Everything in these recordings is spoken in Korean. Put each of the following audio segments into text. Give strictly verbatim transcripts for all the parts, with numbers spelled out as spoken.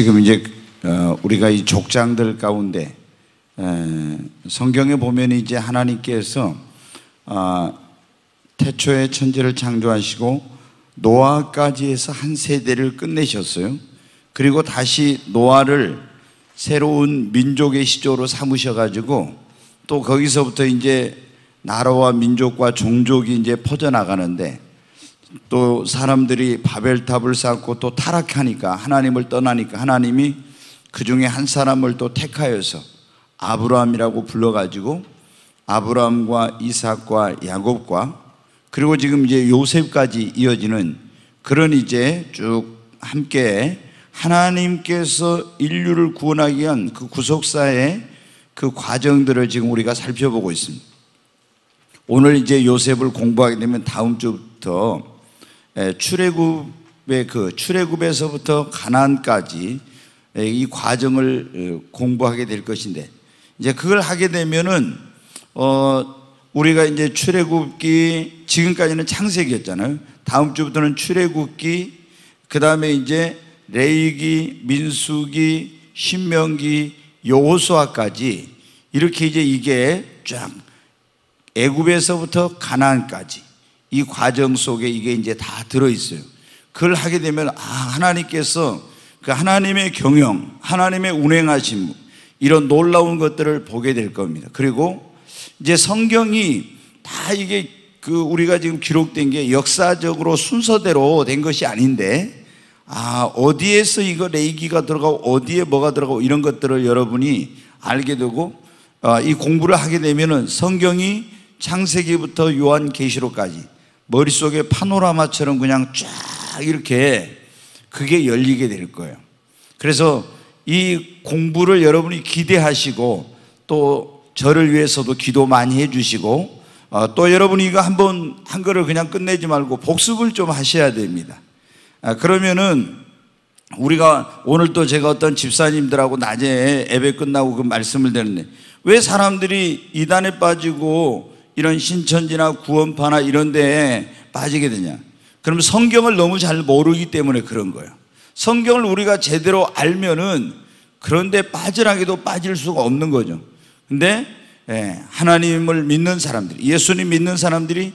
지금 이제 우리가 이 족장들 가운데 성경에 보면 이제 하나님께서 태초에 천지를 창조하시고 노아까지 해서 한 세대를 끝내셨어요. 그리고 다시 노아를 새로운 민족의 시조로 삼으셔가지고 또 거기서부터 이제 나라와 민족과 종족이 이제 퍼져나가는데, 또 사람들이 바벨탑을 쌓고 또 타락하니까, 하나님을 떠나니까 하나님이 그 중에 한 사람을 또 택하여서 아브라함이라고 불러가지고 아브라함과 이삭과 야곱과 그리고 지금 이제 요셉까지 이어지는 그런 이제 쭉 함께 하나님께서 인류를 구원하기 위한 그 구속사의 그 과정들을 지금 우리가 살펴보고 있습니다. 오늘 이제 요셉을 공부하게 되면 다음 주부터 출애굽의 그 출애굽에서부터 가나안까지 이 과정을 공부하게 될 것인데, 이제 그걸 하게 되면은 어 우리가 이제 출애굽기, 지금까지는 창세기였잖아요. 다음 주부터는 출애굽기, 그 다음에 이제 레위기, 민수기, 신명기, 여호수아까지 이렇게 이제 이게 쫙 애굽에서부터 가나안까지 이 과정 속에 이게 이제 다 들어있어요. 그걸 하게 되면 아, 하나님께서 그 하나님의 경영, 하나님의 운행하심, 이런 놀라운 것들을 보게 될 겁니다. 그리고 이제 성경이 다 이게 그 우리가 지금 기록된 게 역사적으로 순서대로 된 것이 아닌데, 아, 어디에서 이거 레이기가 들어가고 어디에 뭐가 들어가고 이런 것들을 여러분이 알게 되고, 아, 이 공부를 하게 되면은 성경이 창세기부터 요한계시록까지 머릿속에 파노라마처럼 그냥 쫙 이렇게 그게 열리게 될 거예요. 그래서 이 공부를 여러분이 기대하시고, 또 저를 위해서도 기도 많이 해주시고, 어, 또 여러분이 이거 한번 한 거를 그냥 끝내지 말고 복습을 좀 하셔야 됩니다. 아, 그러면은 우리가 오늘 또 제가 어떤 집사님들하고 낮에 예배 끝나고 그 말씀을 드렸는데, 왜 사람들이 이단에 빠지고 이런 신천지나 구원파나 이런 데에 빠지게 되냐? 그럼 성경을 너무 잘 모르기 때문에 그런 거예요. 성경을 우리가 제대로 알면은 그런데 빠지라기도 빠질 수가 없는 거죠. 근데 하나님을 믿는 사람들이, 예수님 믿는 사람들이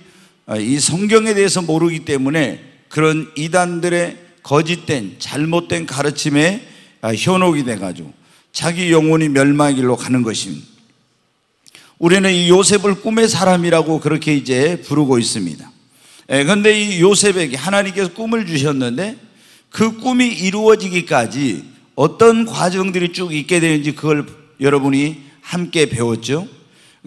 이 성경에 대해서 모르기 때문에 그런 이단들의 거짓된 잘못된 가르침에 현혹이 돼가지고 자기 영혼이 멸망의 길로 가는 것입니다. 우리는 이 요셉을 꿈의 사람이라고 그렇게 이제 부르고 있습니다. 그런데 이 요셉에게 하나님께서 꿈을 주셨는데 그 꿈이 이루어지기까지 어떤 과정들이 쭉 있게 되는지 그걸 여러분이 함께 배웠죠.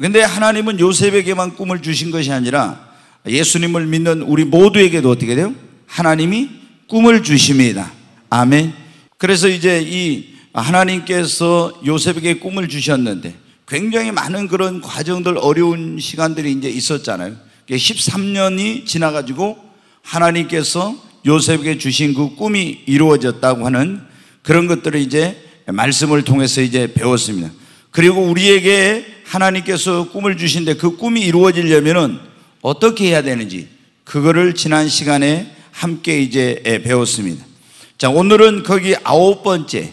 근데 하나님은 요셉에게만 꿈을 주신 것이 아니라 예수님을 믿는 우리 모두에게도 어떻게 돼요? 하나님이 꿈을 주십니다. 아멘. 그래서 이제 이 하나님께서 요셉에게 꿈을 주셨는데 굉장히 많은 그런 과정들, 어려운 시간들이 이제 있었잖아요. 십삼 년이 지나가지고 하나님께서 요셉에게 주신 그 꿈이 이루어졌다고 하는 그런 것들을 이제 말씀을 통해서 이제 배웠습니다. 그리고 우리에게 하나님께서 꿈을 주신데 그 꿈이 이루어지려면은 어떻게 해야 되는지 그거를 지난 시간에 함께 이제 배웠습니다. 자, 오늘은 거기 아홉 번째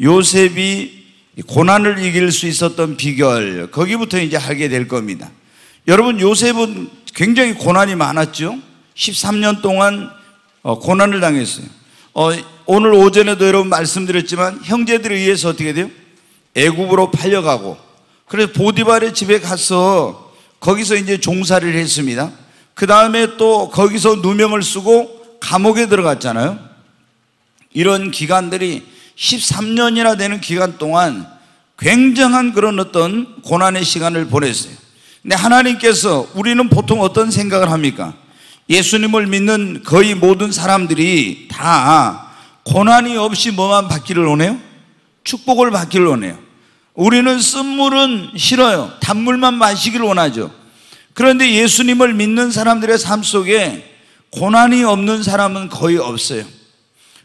요셉이 고난을 이길 수 있었던 비결, 거기부터 이제 하게 될 겁니다. 여러분, 요셉은 굉장히 고난이 많았죠. 십삼 년 동안 고난을 당했어요. 어, 오늘 오전에도 여러분 말씀드렸지만 형제들에 의해서 어떻게 돼요? 애굽으로 팔려가고, 그래서 보디발의 집에 가서 거기서 이제 종살이를 했습니다. 그 다음에 또 거기서 누명을 쓰고 감옥에 들어갔잖아요. 이런 기간들이 십삼 년이나 되는 기간 동안 굉장한 그런 어떤 고난의 시간을 보냈어요. 근데 하나님께서, 우리는 보통 어떤 생각을 합니까? 예수님을 믿는 거의 모든 사람들이 다 고난이 없이 뭐만 받기를 원해요? 축복을 받기를 원해요. 우리는 쓴물은 싫어요. 단물만 마시기를 원하죠. 그런데 예수님을 믿는 사람들의 삶 속에 고난이 없는 사람은 거의 없어요.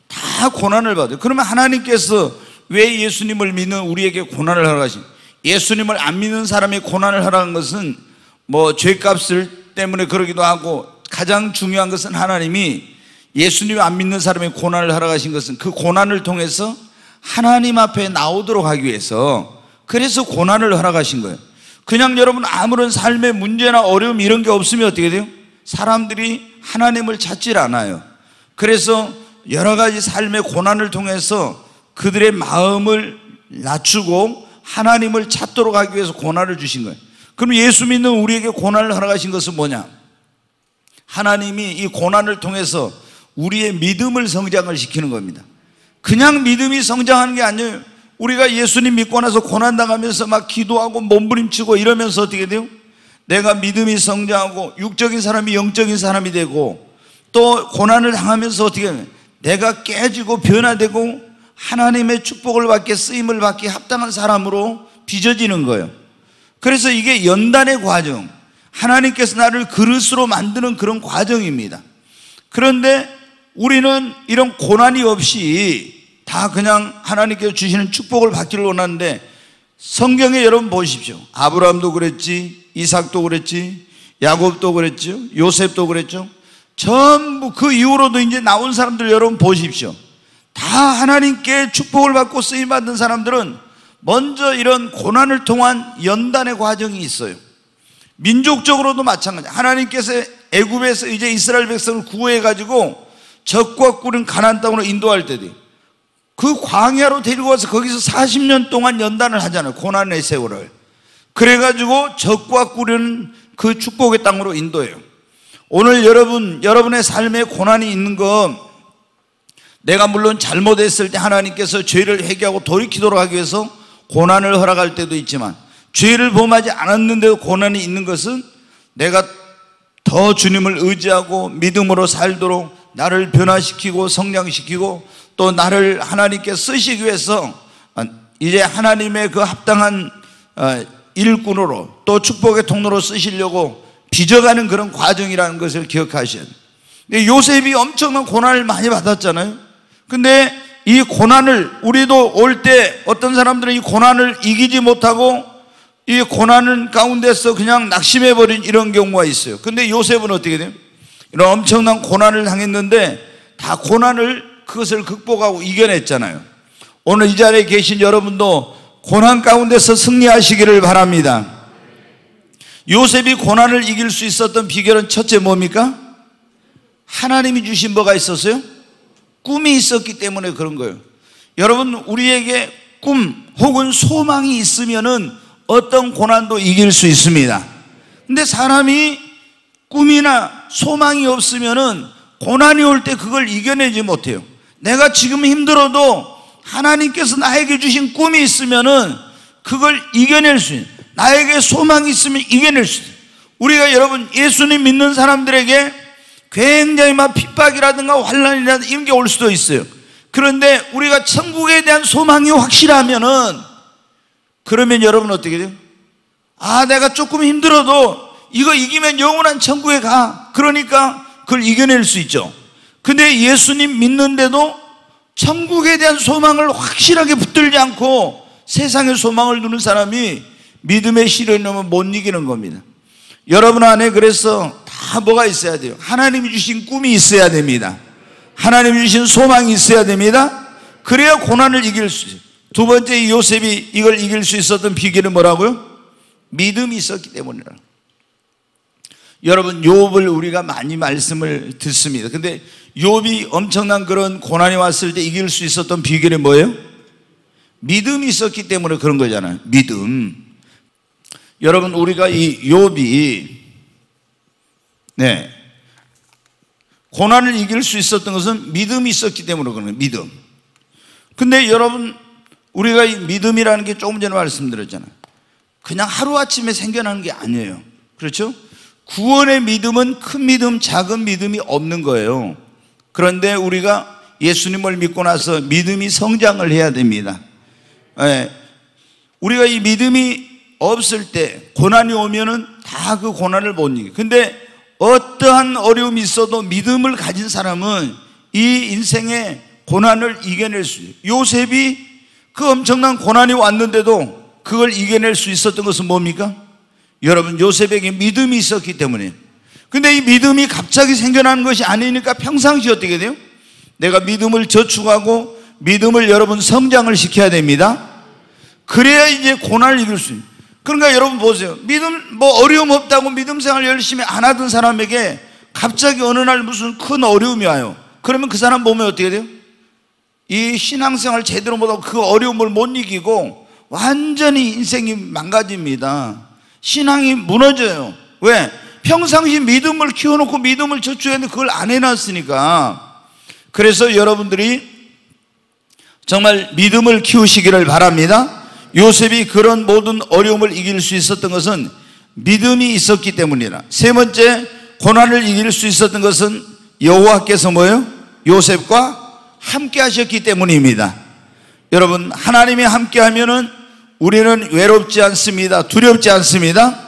다 고난을 받아요. 그러면 하나님께서 왜 예수님을 믿는 우리에게 고난을 허락하신, 예수님을 안 믿는 사람이 고난을 허락한 것은 뭐 죄값을 때문에 그러기도 하고, 가장 중요한 것은 하나님이 예수님을 안 믿는 사람이 고난을 허락하신 것은 그 고난을 통해서 하나님 앞에 나오도록 하기 위해서 그래서 고난을 허락하신 거예요. 그냥 여러분 아무런 삶의 문제나 어려움 이런 게 없으면 어떻게 돼요? 사람들이 하나님을 찾질 않아요. 그래서 여러 가지 삶의 고난을 통해서 그들의 마음을 낮추고 하나님을 찾도록 하기 위해서 고난을 주신 거예요. 그럼 예수 믿는 우리에게 고난을 허락하신 것은 뭐냐? 하나님이 이 고난을 통해서 우리의 믿음을 성장을 시키는 겁니다. 그냥 믿음이 성장하는 게 아니에요. 우리가 예수님 믿고 나서 고난당하면서 막 기도하고 몸부림치고 이러면서 어떻게 돼요? 내가 믿음이 성장하고 육적인 사람이 영적인 사람이 되고 또 고난을 당하면서 어떻게 해요? 내가 깨지고 변화되고 하나님의 축복을 받게 쓰임을 받게 합당한 사람으로 빚어지는 거예요. 그래서 이게 연단의 과정, 하나님께서 나를 그릇으로 만드는 그런 과정입니다. 그런데 우리는 이런 고난이 없이 다 그냥 하나님께서 주시는 축복을 받기를 원하는데, 성경에 여러분 보십시오. 아브라함도 그랬지, 이삭도 그랬지, 야곱도 그랬죠, 요셉도 그랬죠. 전부 그 이후로도 이제 나온 사람들 여러분 보십시오. 다 하나님께 축복을 받고 쓰임받는 사람들은 먼저 이런 고난을 통한 연단의 과정이 있어요. 민족적으로도 마찬가지. 하나님께서 애굽에서 이제 이스라엘 백성을 구해가지고 적과 꿀인 가나안 땅으로 인도할 때도 그 광야로 데리고 와서 거기서 사십 년 동안 연단을 하잖아요. 고난의 세월을. 그래가지고 적과 꿀인 그 축복의 땅으로 인도해요. 오늘 여러분, 여러분의 삶에 고난이 있는 건 내가 물론 잘못했을 때 하나님께서 죄를 회개하고 돌이키도록 하기 위해서 고난을 허락할 때도 있지만, 죄를 범하지 않았는데도 고난이 있는 것은 내가 더 주님을 의지하고 믿음으로 살도록 나를 변화시키고 성장시키고 또 나를 하나님께 쓰시기 위해서 이제 하나님의 그 합당한 일꾼으로 또 축복의 통로로 쓰시려고 빚어가는 그런 과정이라는 것을 기억하셔야 돼요. 근데 요셉이 엄청난 고난을 많이 받았잖아요. 근데 이 고난을 우리도 올 때 어떤 사람들은 이 고난을 이기지 못하고 이 고난은 가운데서 그냥 낙심해버린 이런 경우가 있어요. 근데 요셉은 어떻게 돼요? 이런 엄청난 고난을 당했는데 다 고난을 그것을 극복하고 이겨냈잖아요. 오늘 이 자리에 계신 여러분도 고난 가운데서 승리하시기를 바랍니다. 요셉이 고난을 이길 수 있었던 비결은 첫째 뭡니까? 하나님이 주신 뭐가 있었어요? 꿈이 있었기 때문에 그런 거예요. 여러분, 우리에게 꿈 혹은 소망이 있으면은 어떤 고난도 이길 수 있습니다. 근데 사람이 꿈이나 소망이 없으면은 고난이 올 때 그걸 이겨내지 못해요. 내가 지금 힘들어도 하나님께서 나에게 주신 꿈이 있으면은 그걸 이겨낼 수 있어요. 나에게 소망이 있으면 이겨낼 수 있어요. 우리가 여러분 예수님 믿는 사람들에게 굉장히 막 핍박이라든가 환난이라든가 이런 게 올 수도 있어요. 그런데 우리가 천국에 대한 소망이 확실하면은 그러면 여러분 어떻게 돼요? 아, 내가 조금 힘들어도 이거 이기면 영원한 천국에 가. 그러니까 그걸 이겨낼 수 있죠. 근데 예수님 믿는데도 천국에 대한 소망을 확실하게 붙들지 않고 세상의 소망을 두는 사람이 믿음의 시련이면 못 이기는 겁니다. 여러분 안에 그래서 다 뭐가 있어야 돼요? 하나님이 주신 꿈이 있어야 됩니다. 하나님이 주신 소망이 있어야 됩니다. 그래야 고난을 이길 수 있어요. 두 번째, 요셉이 이걸 이길 수 있었던 비결은 뭐라고요? 믿음이 있었기 때문이라. 여러분, 욥을 우리가 많이 말씀을 듣습니다. 근데 욥이 엄청난 그런 고난이 왔을 때 이길 수 있었던 비결이 뭐예요? 믿음이 있었기 때문에 그런 거잖아요. 믿음. 여러분, 우리가 이 욥이 네 고난을 이길 수 있었던 것은 믿음이 있었기 때문에 그런 거예요. 믿음. 근데 여러분, 우리가 이 믿음이라는 게 조금 전에 말씀드렸잖아요. 그냥 하루아침에 생겨나는 게 아니에요. 그렇죠? 구원의 믿음은 큰 믿음, 작은 믿음이 없는 거예요. 그런데 우리가 예수님을 믿고 나서 믿음이 성장을 해야 됩니다. 네. 우리가 이 믿음이 없을 때 고난이 오면은 다 그 고난을 못 이겨요. 근데 어떠한 어려움이 있어도 믿음을 가진 사람은 이 인생의 고난을 이겨낼 수 있어요. 요셉이 그 엄청난 고난이 왔는데도 그걸 이겨낼 수 있었던 것은 뭡니까? 여러분, 요셉에게 믿음이 있었기 때문에. 근데 이 믿음이 갑자기 생겨나는 것이 아니니까 평상시 어떻게 돼요? 내가 믿음을 저축하고 믿음을 여러분 성장을 시켜야 됩니다. 그래야 이제 고난을 이길 수 있습니다. 그러니까 여러분 보세요. 믿음 뭐 어려움 없다고 믿음 생활 열심히 안 하던 사람에게 갑자기 어느 날 무슨 큰 어려움이 와요. 그러면 그 사람 보면 어떻게 돼요? 이 신앙생활 제대로 못하고 그 어려움을 못 이기고 완전히 인생이 망가집니다. 신앙이 무너져요. 왜? 평상시 믿음을 키워놓고 믿음을 저축했는데 그걸 안 해놨으니까. 그래서 여러분들이 정말 믿음을 키우시기를 바랍니다. 요셉이 그런 모든 어려움을 이길 수 있었던 것은 믿음이 있었기 때문이라. 세 번째, 고난을 이길 수 있었던 것은 여호와께서 뭐예요? 요셉과 함께 하셨기 때문입니다. 여러분, 하나님이 함께 하면은 우리는 외롭지 않습니다. 두렵지 않습니다.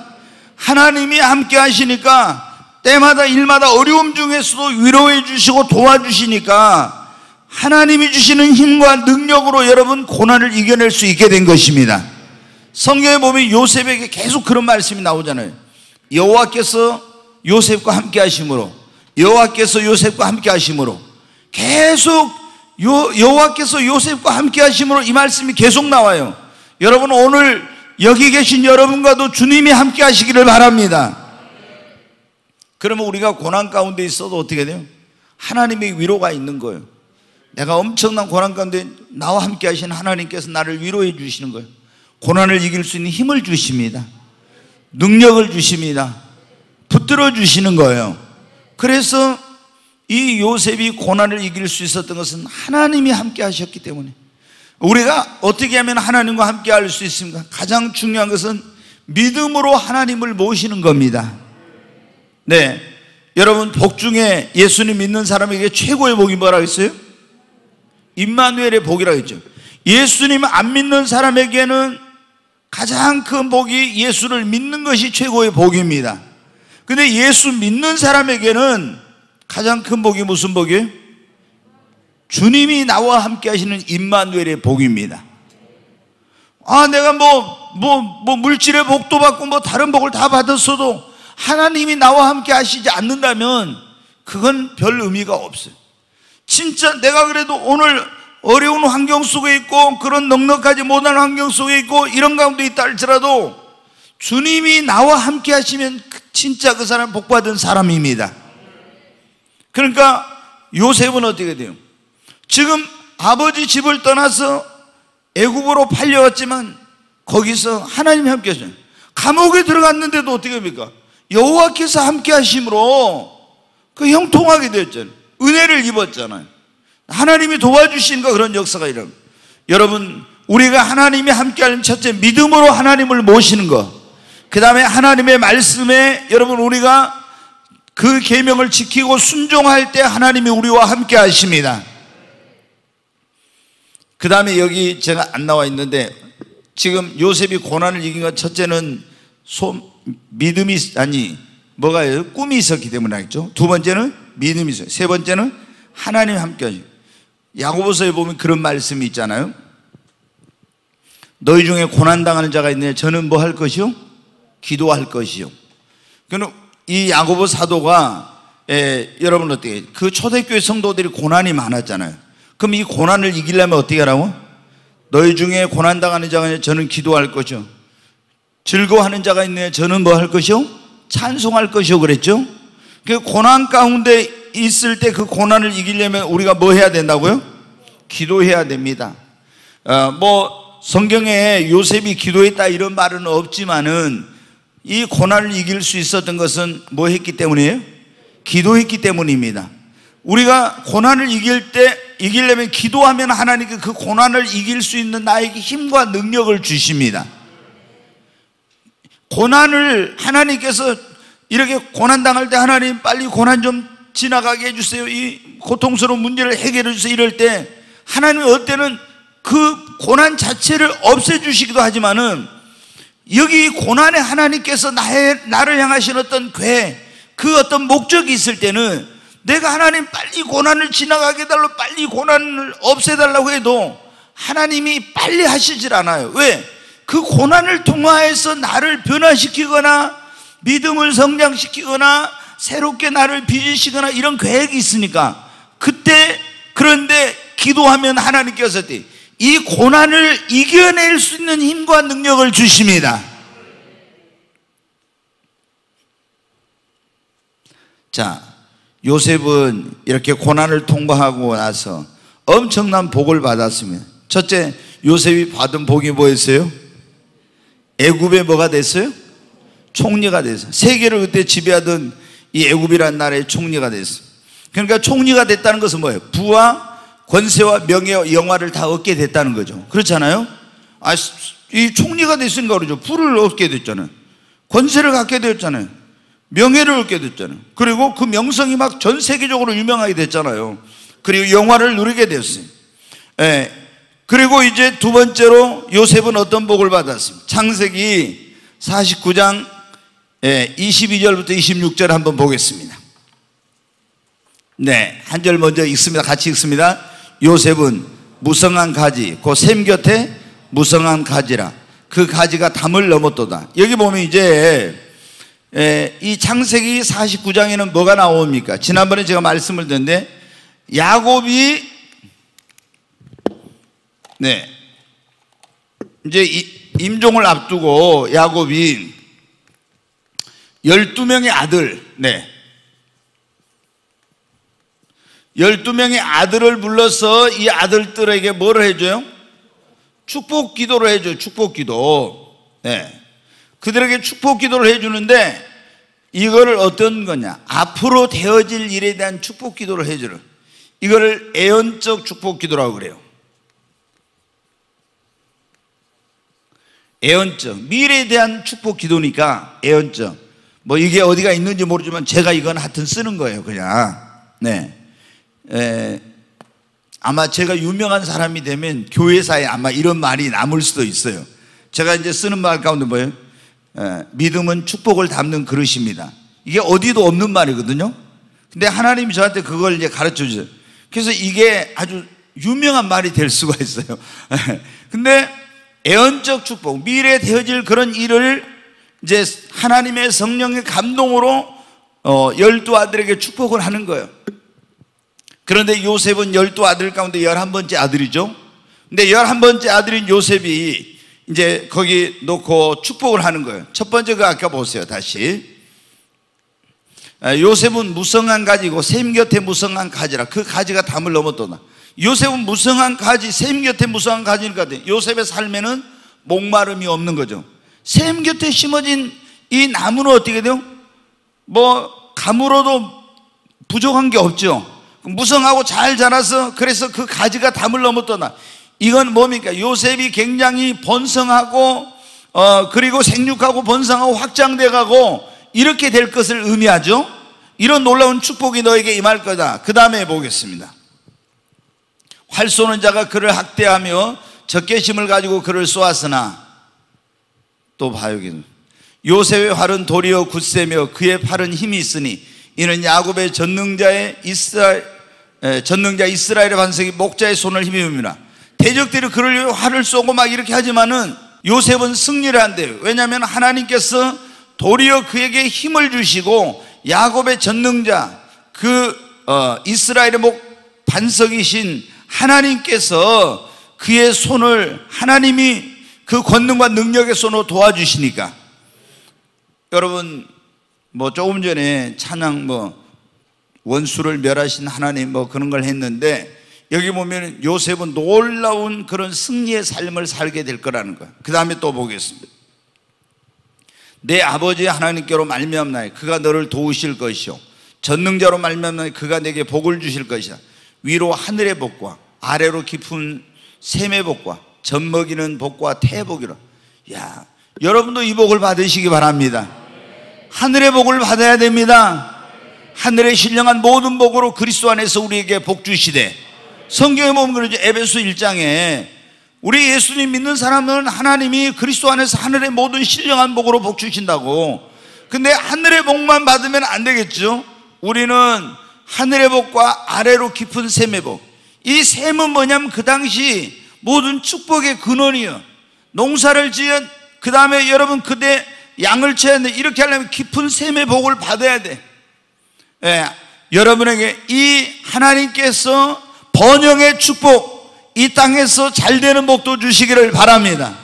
하나님이 함께 하시니까 때마다 일마다 어려움 중에서도 위로해 주시고 도와주시니까 하나님이 주시는 힘과 능력으로 여러분 고난을 이겨낼 수 있게 된 것입니다. 성경에 보면 요셉에게 계속 그런 말씀이 나오잖아요. 여호와께서 요셉과 함께 하심으로, 여호와께서 요셉과 함께 하심으로, 계속 요, 여호와께서 요셉과 함께 하심으로 이 말씀이 계속 나와요. 여러분, 오늘 여기 계신 여러분과도 주님이 함께 하시기를 바랍니다. 그러면 우리가 고난 가운데 있어도 어떻게 돼요? 하나님의 위로가 있는 거예요. 내가 엄청난 고난 가운데 나와 함께 하신 하나님께서 나를 위로해 주시는 거예요. 고난을 이길 수 있는 힘을 주십니다. 능력을 주십니다. 붙들어 주시는 거예요. 그래서 이 요셉이 고난을 이길 수 있었던 것은 하나님이 함께 하셨기 때문에. 우리가 어떻게 하면 하나님과 함께 할 수 있습니까? 가장 중요한 것은 믿음으로 하나님을 모시는 겁니다. 네, 여러분, 복 중에 예수님 믿는 사람에게 최고의 복이 뭐라고 했어요? 임마누엘의 복이라고 했죠. 예수님 안 믿는 사람에게는 가장 큰 복이 예수를 믿는 것이 최고의 복입니다. 근데 예수 믿는 사람에게는 가장 큰 복이 무슨 복이에요? 주님이 나와 함께 하시는 임마누엘의 복입니다. 아, 내가 뭐, 뭐, 뭐 물질의 복도 받고 뭐 다른 복을 다 받았어도 하나님이 나와 함께 하시지 않는다면 그건 별 의미가 없어요. 진짜 내가 그래도 오늘 어려운 환경 속에 있고 그런 넉넉하지 못한 환경 속에 있고 이런 가운데 있다 할지라도 주님이 나와 함께 하시면 진짜 그 사람 복받은 사람입니다. 그러니까 요셉은 어떻게 돼요? 지금 아버지 집을 떠나서 애굽으로 팔려왔지만 거기서 하나님이 함께 하셨어요. 감옥에 들어갔는데도 어떻게 합니까? 여호와께서 함께 하심으로 그 형통하게 되었잖아요. 은혜를 입었잖아요. 하나님이 도와주시니까 그런 역사가 일어납니다. 여러분, 우리가 하나님이 함께 하는 첫째, 믿음으로 하나님을 모시는 것. 그 다음에 하나님의 말씀에 여러분 우리가 그 계명을 지키고 순종할 때 하나님이 우리와 함께 하십니다. 그 다음에 여기 제가 안 나와 있는데 지금 요셉이 고난을 이긴 것 첫째는 소, 믿음이 아니 뭐가요? 꿈이 있었기 때문에 알겠죠. 두 번째는 믿음이 있어요. 세 번째는 하나님 함께 하십니다. 야고보서에 보면 그런 말씀이 있잖아요. 너희 중에 고난당하는 자가 있느냐? 저는 뭐 할 것이요? 기도할 것이요. 그럼 이 야고보 사도가 예, 여러분 어떻게 그 초대교회 성도들이 고난이 많았잖아요. 그럼 이 고난을 이기려면 어떻게 하라고? 너희 중에 고난당하는 자가 있느냐? 저는 기도할 것이요. 즐거워하는 자가 있느냐? 저는 뭐 할 것이요? 찬송할 것이요. 그랬죠. 그 고난 가운데 있을 때 그 고난을 이기려면 우리가 뭐 해야 된다고요? 기도해야 됩니다. 어, 뭐 성경에 요셉이 기도했다 이런 말은 없지만은 이 고난을 이길 수 있었던 것은 뭐 했기 때문이에요? 기도했기 때문입니다. 우리가 고난을 이길 때, 이기려면 기도하면 하나님께 그 고난을 이길 수 있는 나에게 힘과 능력을 주십니다. 고난을 하나님께서 이렇게 고난당할 때 하나님 빨리 고난 좀 지나가게 해주세요. 이 고통스러운 문제를 해결해 주세요. 이럴 때 하나님은 어때는 그 고난 자체를 없애주시기도 하지만은 여기 고난의 하나님께서 나의, 나를 향하신 어떤 궤, 그 어떤 목적이 있을 때는 내가 하나님 빨리 고난을 지나가게 해달라고 빨리 고난을 없애달라고 해도 하나님이 빨리 하시질 않아요. 왜? 그 고난을 통하여서 나를 변화시키거나 믿음을 성장시키거나 새롭게 나를 빚으시거나 이런 계획이 있으니까. 그때 그런데 기도하면 하나님께서 이 고난을 이겨낼 수 있는 힘과 능력을 주십니다. 자, 요셉은 이렇게 고난을 통과하고 나서 엄청난 복을 받았습니다. 첫째, 요셉이 받은 복이 뭐였어요? 애굽의 뭐가 됐어요? 총리가 됐어요. 세계를 그때 지배하던 이 애굽이라는 나라의 총리가 됐어요. 그러니까 총리가 됐다는 것은 뭐예요? 부와 권세와 명예, 영화를 다 얻게 됐다는 거죠. 그렇잖아요? 아, 이 총리가 됐으니까 그러죠. 부를 얻게 됐잖아요. 권세를 갖게 됐잖아요. 명예를 얻게 됐잖아요. 그리고 그 명성이 막 전 세계적으로 유명하게 됐잖아요. 그리고 영화를 누리게 됐어요. 예. 그리고 이제 두 번째로 요셉은 어떤 복을 받았습니까? 창세기 사십구 장 예, 이십이 절부터 이십육 절 한번 보겠습니다. 네, 한 절 먼저 읽습니다. 같이 읽습니다. 요셉은 무성한 가지 곧 샘 곁에 무성한 가지라 그 가지가 담을 넘었도다. 여기 보면 이제 예, 이 창세기 사십구 장에는 뭐가 나옵니까? 지난번에 제가 말씀을 드렸는데 야곱이 네 이제 임종을 앞두고 야곱이 열두 명의 아들 네 열두 명의 아들을 불러서 이 아들들에게 뭐를 해줘요? 축복 기도를 해줘요. 축복 기도. 네. 그들에게 축복 기도를 해주는데 이거를 어떤 거냐? 앞으로 되어질 일에 대한 축복 기도를 해주는 이거를 애언적 축복 기도라고 그래요. 애언적 미래에 대한 축복 기도니까 애언적 뭐 이게 어디가 있는지 모르지만 제가 이건 하여튼 쓰는 거예요. 그냥 네. 에, 아마 제가 유명한 사람이 되면 교회사에 아마 이런 말이 남을 수도 있어요. 제가 이제 쓰는 말 가운데 뭐예요? 에, 믿음은 축복을 담는 그릇입니다. 이게 어디도 없는 말이거든요. 근데 하나님이 저한테 그걸 이제 가르쳐 주세요. 그래서 이게 아주 유명한 말이 될 수가 있어요. 근데 애언적 축복, 미래에 되어질 그런 일을 이제 하나님의 성령의 감동으로 어, 열두 아들에게 축복을 하는 거예요. 그런데 요셉은 열두 아들 가운데 열한 번째 아들이죠. 근데 열한 번째 아들인 요셉이 이제 거기 놓고 축복을 하는 거예요. 첫 번째 그 아까 보세요. 다시. 요셉은 무성한 가지고 샘 곁에 무성한 가지라 그 가지가 담을 넘었도다. 요셉은 무성한 가지, 샘 곁에 무성한 가지니까 요셉의 삶에는 목마름이 없는 거죠. 샘 곁에 심어진 이 나무는 어떻게 돼요? 뭐 감으로도 부족한 게 없죠. 무성하고 잘 자라서 그래서 그 가지가 담을 넘었더나. 이건 뭡니까? 요셉이 굉장히 번성하고 어 그리고 생육하고 번성하고 확장돼가고 이렇게 될 것을 의미하죠. 이런 놀라운 축복이 너에게 임할 거다. 그 다음에 보겠습니다. 활 쏘는 자가 그를 학대하며 적개심을 가지고 그를 쏘았으나 또 봐요. 요셉의 활은 도리어 굳세며 그의 팔은 힘이 있으니 이는 야곱의 전능자의 이스라엘, 전능자 이스라엘의 반석이 목자의 손을 힘입니다. 대적들이 그를 활을 쏘고 막 이렇게 하지만은 요셉은 승리를 한대요. 왜냐하면 하나님께서 도리어 그에게 힘을 주시고 야곱의 전능자 그 어, 이스라엘의 목 반석이신 하나님께서 그의 손을 하나님이 그 권능과 능력의 손으로 도와주시니까 여러분. 뭐 조금 전에 찬양 뭐 원수를 멸하신 하나님 뭐 그런 걸 했는데 여기 보면 요셉은 놀라운 그런 승리의 삶을 살게 될 거라는 거예요. 그 다음에 또 보겠습니다. 내 아버지 하나님께로 말미암나니 그가 너를 도우실 것이요 전능자로 말미암나니 그가 내게 복을 주실 것이다. 위로 하늘의 복과 아래로 깊은 샘의 복과 젖 먹이는 복과 태복이라. 야, 여러분도 이 복을 받으시기 바랍니다. 하늘의 복을 받아야 됩니다. 하늘의 신령한 모든 복으로 그리스도 안에서 우리에게 복 주시되 성경에 보면 그러죠. 에베소 일 장에 우리 예수님 믿는 사람은 하나님이 그리스도 안에서 하늘의 모든 신령한 복으로 복 주신다고. 근데 하늘의 복만 받으면 안 되겠죠. 우리는 하늘의 복과 아래로 깊은 샘의 복. 이 샘은 뭐냐면 그 당시 모든 축복의 근원이요. 농사를 지은 그 다음에 여러분 그때 양을 쳐야 하는데 이렇게 하려면 깊은 샘의 복을 받아야 돼. 예, 여러분에게 이 하나님께서 번영의 축복, 이 땅에서 잘 되는 복도 주시기를 바랍니다.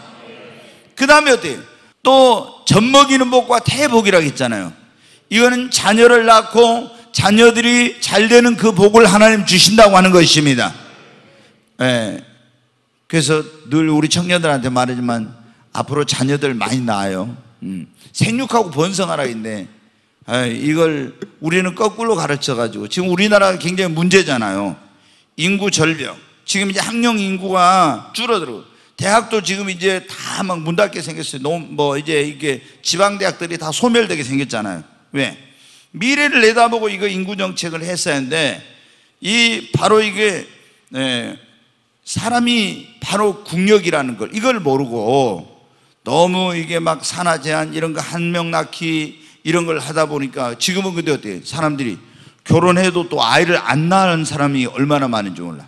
그 다음에 어때요? 또 젖먹이는 복과 태복이라고 했잖아요. 이거는 자녀를 낳고 자녀들이 잘 되는 그 복을 하나님 주신다고 하는 것입니다. 예. 그래서 늘 우리 청년들한테 말하지만 앞으로 자녀들 많이 낳아요. 음. 생육하고 번성하라 했는데 이걸 우리는 거꾸로 가르쳐가지고 지금 우리나라가 굉장히 문제잖아요. 인구 절벽. 지금 이제 학령 인구가 줄어들고 대학도 지금 이제 다 막 문 닫게 생겼어요. 너무 뭐 이제 이게 지방 대학들이 다 소멸되게 생겼잖아요. 왜? 미래를 내다보고 이거 인구 정책을 했어야 하는데 이 바로 이게 예, 사람이 바로 국력이라는 걸 이걸 모르고 너무 이게 막 산하 제한 이런 거 한 명 낳기 이런 걸 하다 보니까 지금은 근데 어때요? 사람들이 결혼해도 또 아이를 안 낳는 사람이 얼마나 많은지 몰라.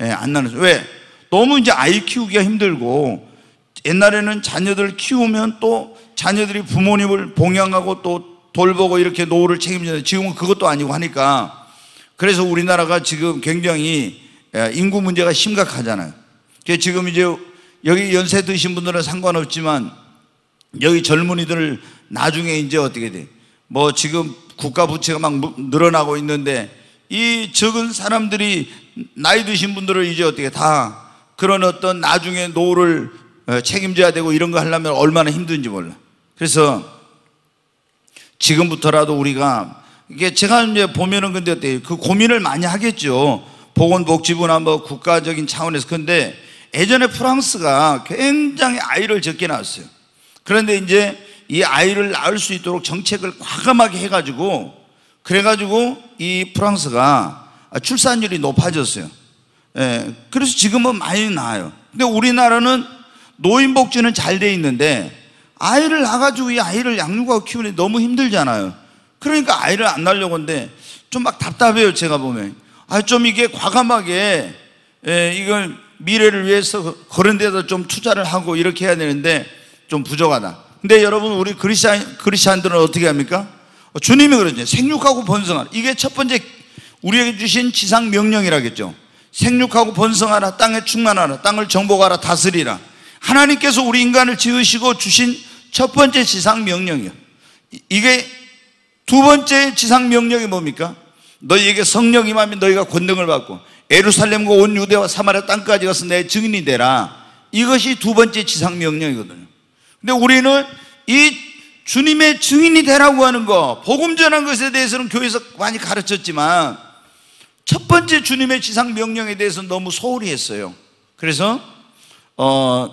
예, 안 낳는 사람. 왜? 너무 이제 아이 키우기가 힘들고 옛날에는 자녀들 키우면 또 자녀들이 부모님을 봉양하고 또 돌보고 이렇게 노후를 책임지는데 지금은 그것도 아니고 하니까 그래서 우리나라가 지금 굉장히 인구 문제가 심각하잖아요. 지금 이제 여기 연세 드신 분들은 상관없지만 여기 젊은이들 나중에 이제 어떻게 돼? 뭐 지금 국가 부채가 막 늘어나고 있는데 이 적은 사람들이 나이 드신 분들을 이제 어떻게 다 그런 어떤 나중에 노후를 책임져야 되고 이런 거 하려면 얼마나 힘든지 몰라. 그래서 지금부터라도 우리가 이게 제가 이제 보면은 근데 어때요? 그 고민을 많이 하겠죠. 보건복지부나 뭐 국가적인 차원에서. 근데 예전에 프랑스가 굉장히 아이를 적게 낳았어요. 그런데 이제 이 아이를 낳을 수 있도록 정책을 과감하게 해가지고 그래가지고 이 프랑스가 출산율이 높아졌어요. 예, 그래서 지금은 많이 나아요. 근데 우리나라는 노인복지는 잘 돼 있는데 아이를 낳아가지고 이 아이를 양육하고 키우는 게 너무 힘들잖아요. 그러니까 아이를 안 낳으려고 하는데 좀 막 답답해요. 제가 보면 아, 좀 이게 과감하게 예, 이걸 미래를 위해서 그런 데다 좀 투자를 하고 이렇게 해야 되는데 좀 부족하다. 근데 여러분 우리 그리스도인, 그리스도인들은 어떻게 합니까? 주님이 그러죠. 생육하고 번성하라. 이게 첫 번째 우리에게 주신 지상 명령이라겠죠. 생육하고 번성하라, 땅에 충만하라, 땅을 정복하라, 다스리라. 하나님께서 우리 인간을 지으시고 주신 첫 번째 지상 명령이요. 이게 두 번째 지상 명령이 뭡니까? 너희에게 성령이 임하면 너희가 권능을 받고 예루살렘과 온 유대와 사마리아 땅까지 가서 내 증인이 되라. 이것이 두 번째 지상 명령이거든요. 근데 우리는 이 주님의 증인이 되라고 하는 거, 복음 전하는 것에 대해서는 교회에서 많이 가르쳤지만 첫 번째 주님의 지상 명령에 대해서는 너무 소홀히 했어요. 그래서 어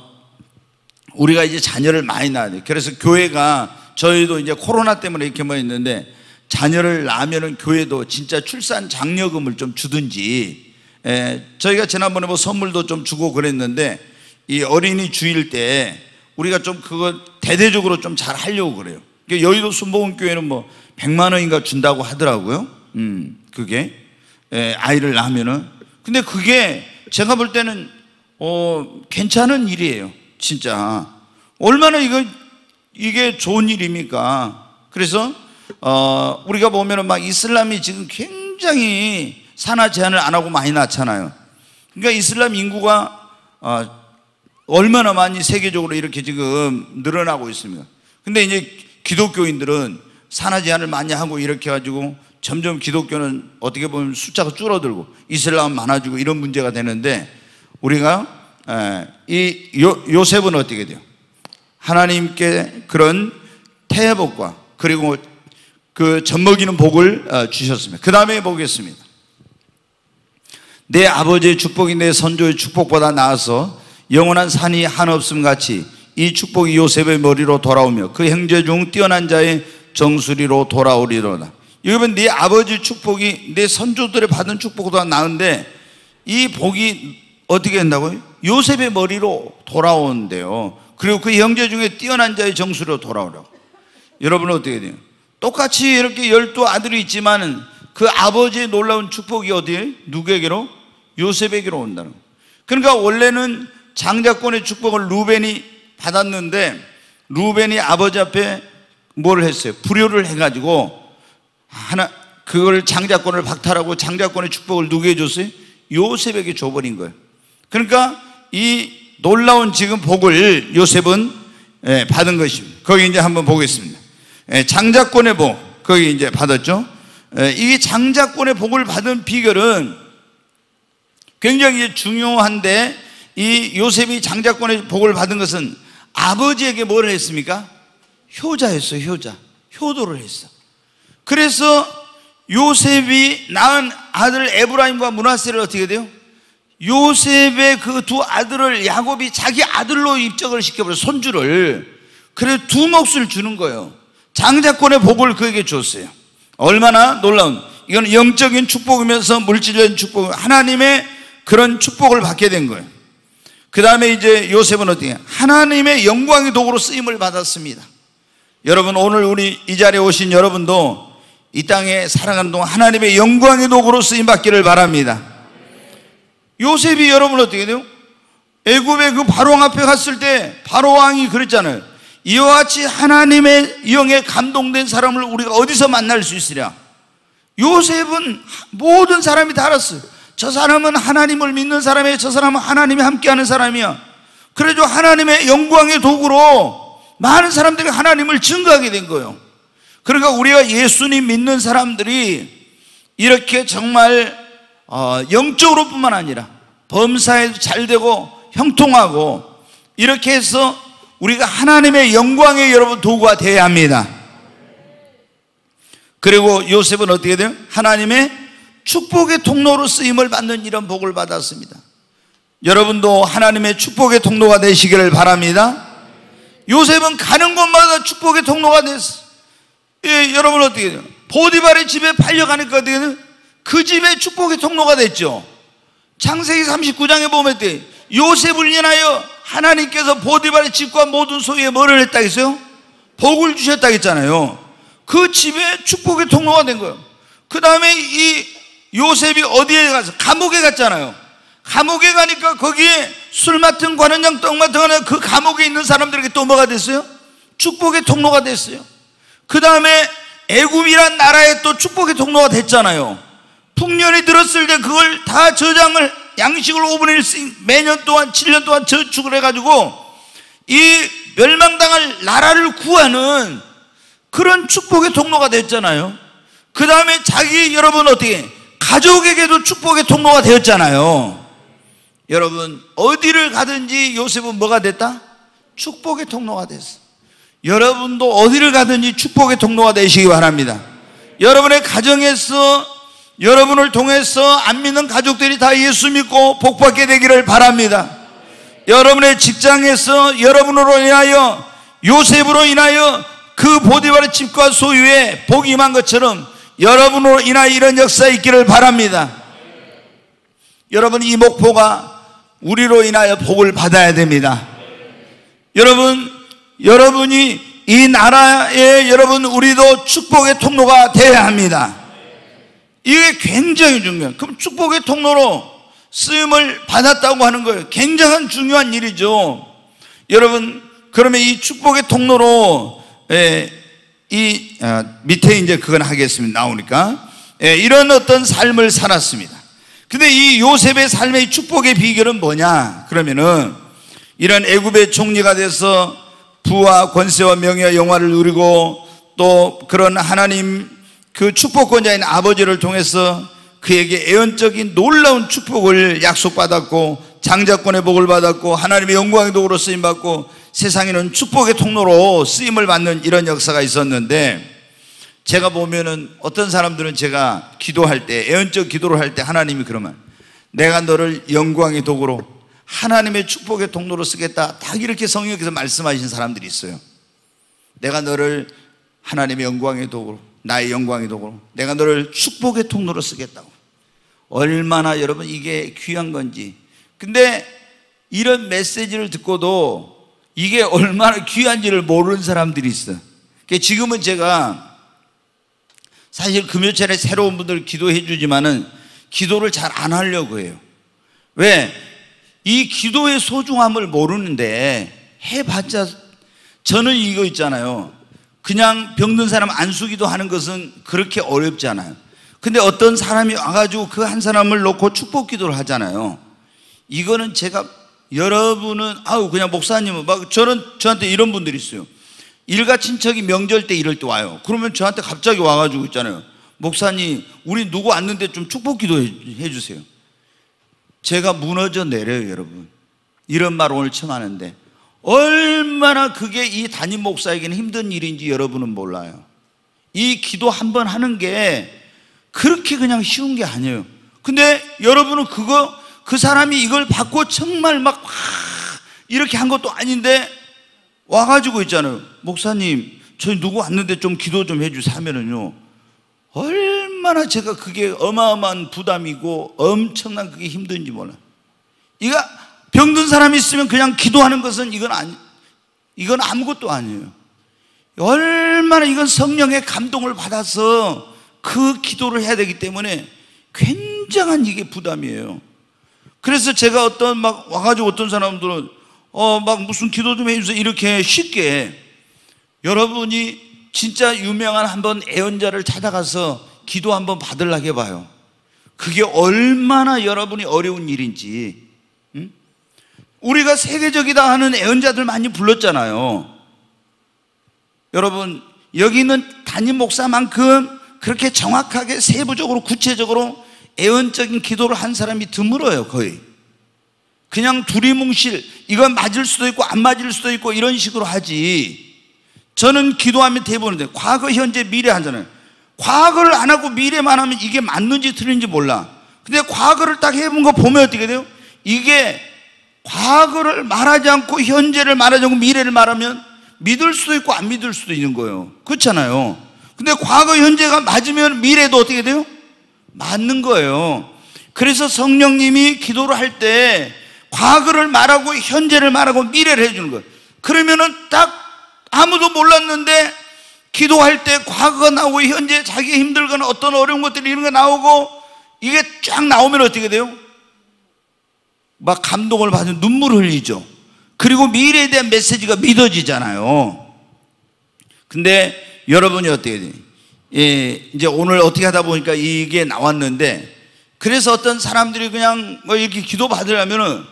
우리가 이제 자녀를 많이 낳아야 돼요. 그래서 교회가 저희도 이제 코로나 때문에 이렇게 뭐 있는데 자녀를 낳으면은 교회도 진짜 출산 장려금을 좀 주든지 에, 저희가 지난번에 뭐 선물도 좀 주고 그랬는데 이 어린이 주일 때 우리가 좀 그거 대대적으로 좀 잘 하려고 그래요. 그러니까 여의도 순복음교회는 뭐 백만 원인가 준다고 하더라고요. 음 그게 에, 아이를 낳으면은. 근데 그게 제가 볼 때는 어, 괜찮은 일이에요. 진짜 얼마나 이거 이게 좋은 일입니까? 그래서 어, 우리가 보면은 막 이슬람이 지금 굉장히 산하 제한을 안 하고 많이 낳잖아요. 그러니까 이슬람 인구가 어, 얼마나 많이 세계적으로 이렇게 지금 늘어나고 있습니다. 근데 이제 기독교인들은 산하 제한을 많이 하고 이렇게 가지고 점점 기독교는 어떻게 보면 숫자가 줄어들고 이슬람은 많아지고 이런 문제가 되는데 우리가 이 요셉은 어떻게 돼요? 하나님께 그런 태복과 그리고 그 젖먹이는 복을 주셨습니다. 그 다음에 보겠습니다. 내 아버지의 축복이 내 선조의 축복보다 나아서 영원한 산이 한없음 같이 이 축복이 요셉의 머리로 돌아오며 그 형제 중 뛰어난 자의 정수리로 돌아오리로다. 여기 보면 네 아버지 축복이 내 선조들이 받은 축복보다 나은데 이 복이 어떻게 된다고요? 요셉의 머리로 돌아오는데요. 그리고 그 형제 중에 뛰어난 자의 정수리로 돌아오라고. 여러분은 어떻게 돼요? 똑같이 이렇게 열두 아들이 있지만 그 아버지의 놀라운 축복이 어디에? 누구에게로? 요셉에게로 온다는 거예요. 그러니까 원래는 장자권의 축복을 루벤이 받았는데 루벤이 아버지 앞에 뭘 했어요? 불효를 해가지고 하나 그걸 장자권을 박탈하고 장자권의 축복을 누구에게 줬어요? 요셉에게 줘버린 거예요. 그러니까 이 놀라운 지금 복을 요셉은 받은 것입니다. 거기 이제 한번 보겠습니다. 장자권의 복, 거기 이제 받았죠. 이 장자권의 복을 받은 비결은 굉장히 중요한데, 이 요셉이 장자권의 복을 받은 것은 아버지에게 뭘 했습니까? 효자였어요. 효자, 효도를 했어. 그래서 요셉이 낳은 아들 에브라임과 므낫세를 어떻게 돼요? 요셉의 그 두 아들을 야곱이 자기 아들로 입적을 시켜버려, 손주를. 그래서 두 몫을 주는 거예요. 장자권의 복을 그에게 줬어요. 얼마나 놀라운, 이건 영적인 축복이면서 물질적인 축복, 하나님의 그런 축복을 받게 된 거예요. 그 다음에 이제 요셉은 어떻게 해요? 하나님의 영광의 도구로 쓰임을 받았습니다. 여러분, 오늘 우리 이 자리에 오신 여러분도 이 땅에 살아가는 동안 하나님의 영광의 도구로 쓰임받기를 바랍니다. 요셉이 여러분 어떻게 돼요? 애굽의 그 바로왕 앞에 갔을 때 바로왕이 그랬잖아요. 이와 같이 하나님의 영에 감동된 사람을 우리가 어디서 만날 수 있으랴? 요셉은 모든 사람이 다 알았어요. 저 사람은 하나님을 믿는 사람이에요. 저 사람은 하나님이 함께하는 사람이야. 그래서 하나님의 영광의 도구로 많은 사람들이 하나님을 증거하게 된 거예요. 그러니까 우리가 예수님 믿는 사람들이 이렇게 정말 어, 영적으로 뿐만 아니라 범사에도 잘 되고 형통하고, 이렇게 해서 우리가 하나님의 영광의 여러분 도구가 되어야 합니다. 그리고 요셉은 어떻게 돼요? 하나님의 축복의 통로로 쓰임을 받는 이런 복을 받았습니다. 여러분도 하나님의 축복의 통로가 되시기를 바랍니다. 요셉은 가는 곳마다 축복의 통로가 됐어. 예, 여러분 어떻게 돼요? 보디발의 집에 팔려가니까 어떻게 돼요? 그 집에 축복의 통로가 됐죠. 창세기 삼십구 장에 보면 때 요셉을 인하여 하나님께서 보디발의 집과 모든 소유에 뭐를 했다 했어요? 복을 주셨다 했잖아요. 그 집에 축복의 통로가 된 거예요. 그 다음에 이 요셉이 어디에 가서? 감옥에 갔잖아요. 감옥에 가니까 거기에 술 맡은 관원장, 떡 맡은 관원장, 그 감옥에 있는 사람들에게 또 뭐가 됐어요? 축복의 통로가 됐어요. 그 다음에 애굽이란 나라에 또 축복의 통로가 됐잖아요. 풍년이 들었을 때 그걸 다 저장을, 양식을 오분의 일씩 매년 동안 칠 년 동안 저축을 해가지고 이 멸망당할 나라를 구하는 그런 축복의 통로가 됐잖아요. 그 다음에 자기 여러분 어떻게 가족에게도 축복의 통로가 되었잖아요. 여러분, 어디를 가든지 요셉은 뭐가 됐다? 축복의 통로가 됐어. 여러분도 어디를 가든지 축복의 통로가 되시기 바랍니다. 여러분의 가정에서 여러분을 통해서 안 믿는 가족들이 다 예수 믿고 복받게 되기를 바랍니다. 여러분의 직장에서 여러분으로 인하여, 요셉으로 인하여 그 보디발의 집과 소유에 복이 임한 것처럼 여러분으로 인하여 이런 역사가 있기를 바랍니다. 여러분, 이 목포가 우리로 인하여 복을 받아야 됩니다. 여러분, 여러분이 이 나라에 여러분 우리도 축복의 통로가 되어야 합니다. 이게 굉장히 중요해요. 그럼 축복의 통로로 쓰임을 받았다고 하는 거예요. 굉장한 중요한 일이죠. 여러분, 그러면 이 축복의 통로로 에, 이 아, 밑에 이제 그건 하겠습니다. 나오니까 에, 이런 어떤 삶을 살았습니다. 근데 이 요셉의 삶의 축복의 비결은 뭐냐? 그러면은 이런 애굽의 총리가 돼서 부와 권세와 명예와 영화를 누리고, 또 그런 하나님 그 축복권자인 아버지를 통해서 그에게 애언적인 놀라운 축복을 약속받았고, 장자권의 복을 받았고, 하나님의 영광의 도구로 쓰임받고, 세상에는 축복의 통로로 쓰임을 받는 이런 역사가 있었는데, 제가 보면은 어떤 사람들은 제가 기도할 때, 애언적 기도를 할 때 하나님이 그러면 내가 너를 영광의 도구로 하나님의 축복의 통로로 쓰겠다, 딱 이렇게 성령께서 말씀하신 사람들이 있어요. 내가 너를 하나님의 영광의 도구로, 나의 영광의 도구로, 내가 너를 축복의 통로로 쓰겠다고. 얼마나 여러분 이게 귀한 건지. 근데 이런 메시지를 듣고도 이게 얼마나 귀한지를 모르는 사람들이 있어요. 지금은 제가 사실 금요철에 새로운 분들 기도해 주지만은 기도를 잘 안 하려고 해요. 왜? 이 기도의 소중함을 모르는데, 해봤자 저는 이거 있잖아요. 그냥 병든 사람 안수기도 하는 것은 그렇게 어렵지 않아요. 근데 어떤 사람이 와가지고 그 한 사람을 놓고 축복 기도를 하잖아요. 이거는 제가, 여러분은, 아우, 그냥 목사님은, 막, 저는, 저한테 이런 분들이 있어요. 일가 친척이 명절 때 이럴 때 와요. 그러면 저한테 갑자기 와가지고 있잖아요. 목사님, 우리 누구 왔는데 좀 축복 기도해 주세요. 제가 무너져 내려요, 여러분. 이런 말 오늘 처음 하는데. 얼마나 그게 이 담임 목사에게는 힘든 일인지 여러분은 몰라요. 이 기도 한번 하는 게 그렇게 그냥 쉬운 게 아니에요. 근데 여러분은 그거, 그 사람이 이걸 받고 정말 막 이렇게 한 것도 아닌데 와가지고 있잖아요. 목사님, 저희 누구 왔는데 좀 기도 좀 해주세요 하면은요. 얼마나 제가 그게 어마어마한 부담이고 엄청난 그게 힘든지 몰라요. 이거 병든 사람이 있으면 그냥 기도하는 것은 이건 아니, 이건 아무것도 아니에요. 얼마나 이건 성령의 감동을 받아서 그 기도를 해야 되기 때문에 굉장한 이게 부담이에요. 그래서 제가 어떤 막 와가지고 어떤 사람들은 어, 막 무슨 기도 좀 해주세요. 이렇게 쉽게 여러분이 진짜 유명한 한번 애언자를 찾아가서 기도 한번 받으려고 해봐요. 그게 얼마나 여러분이 어려운 일인지. 우리가 세계적이다 하는 애언자들 많이 불렀잖아요. 여러분, 여기 있는 담임 목사만큼 그렇게 정확하게 세부적으로 구체적으로 애언적인 기도를 한 사람이 드물어요. 거의 그냥 두리뭉실, 이건 맞을 수도 있고 안 맞을 수도 있고 이런 식으로 하지. 저는 기도하면 대부분인데 과거, 현재, 미래 하잖아요. 과거를 안 하고 미래만 하면 이게 맞는지 틀린지 몰라. 근데 과거를 딱 해본 거 보면 어떻게 돼요? 이게 과거를 말하지 않고 현재를 말하지 않고 미래를 말하면 믿을 수도 있고 안 믿을 수도 있는 거예요. 그렇잖아요. 근데 과거 현재가 맞으면 미래도 어떻게 돼요? 맞는 거예요. 그래서 성령님이 기도를 할 때 과거를 말하고 현재를 말하고 미래를 해주는 거예요. 그러면은 딱 아무도 몰랐는데 기도할 때 과거가 나오고 현재 자기가 힘들거나 어떤 어려운 것들이 이런 거 나오고 이게 쫙 나오면 어떻게 돼요? 막 감동을 받으면 눈물 흘리죠. 그리고 미래에 대한 메시지가 믿어지잖아요. 근데 여러분이 어떻게 돼요? 예, 이제 오늘 어떻게 하다 보니까 이게 나왔는데, 그래서 어떤 사람들이 그냥 뭐 이렇게 기도 받으려면은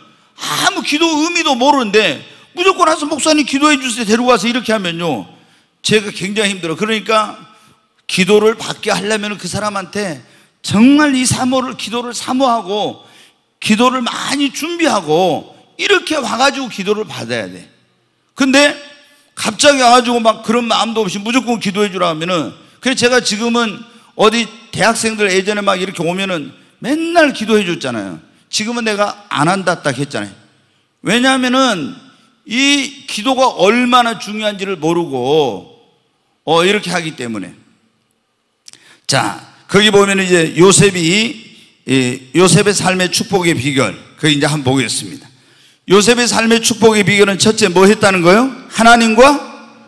아무 기도 의미도 모르는데 무조건 와서 목사님 기도해 주세요 데리고 와서 이렇게 하면요, 제가 굉장히 힘들어. 그러니까 기도를 받게 하려면 그 사람한테 정말 이 사모를, 기도를 사모하고 기도를 많이 준비하고 이렇게 와가지고 기도를 받아야 돼. 근데 갑자기 와가지고 막 그런 마음도 없이 무조건 기도해 주라 하면은, 그래서 제가 지금은 어디 대학생들 예전에 막 이렇게 오면은 맨날 기도해 줬잖아요. 지금은 내가 안 한다 딱 했잖아요. 왜냐하면은 이 기도가 얼마나 중요한지를 모르고 어 이렇게 하기 때문에. 자, 거기 보면은 이제 요셉이, 예, 요셉의 삶의 축복의 비결, 거기 이제 한번 보겠습니다. 요셉의 삶의 축복의 비결은 첫째 뭐 했다는 거예요? 하나님과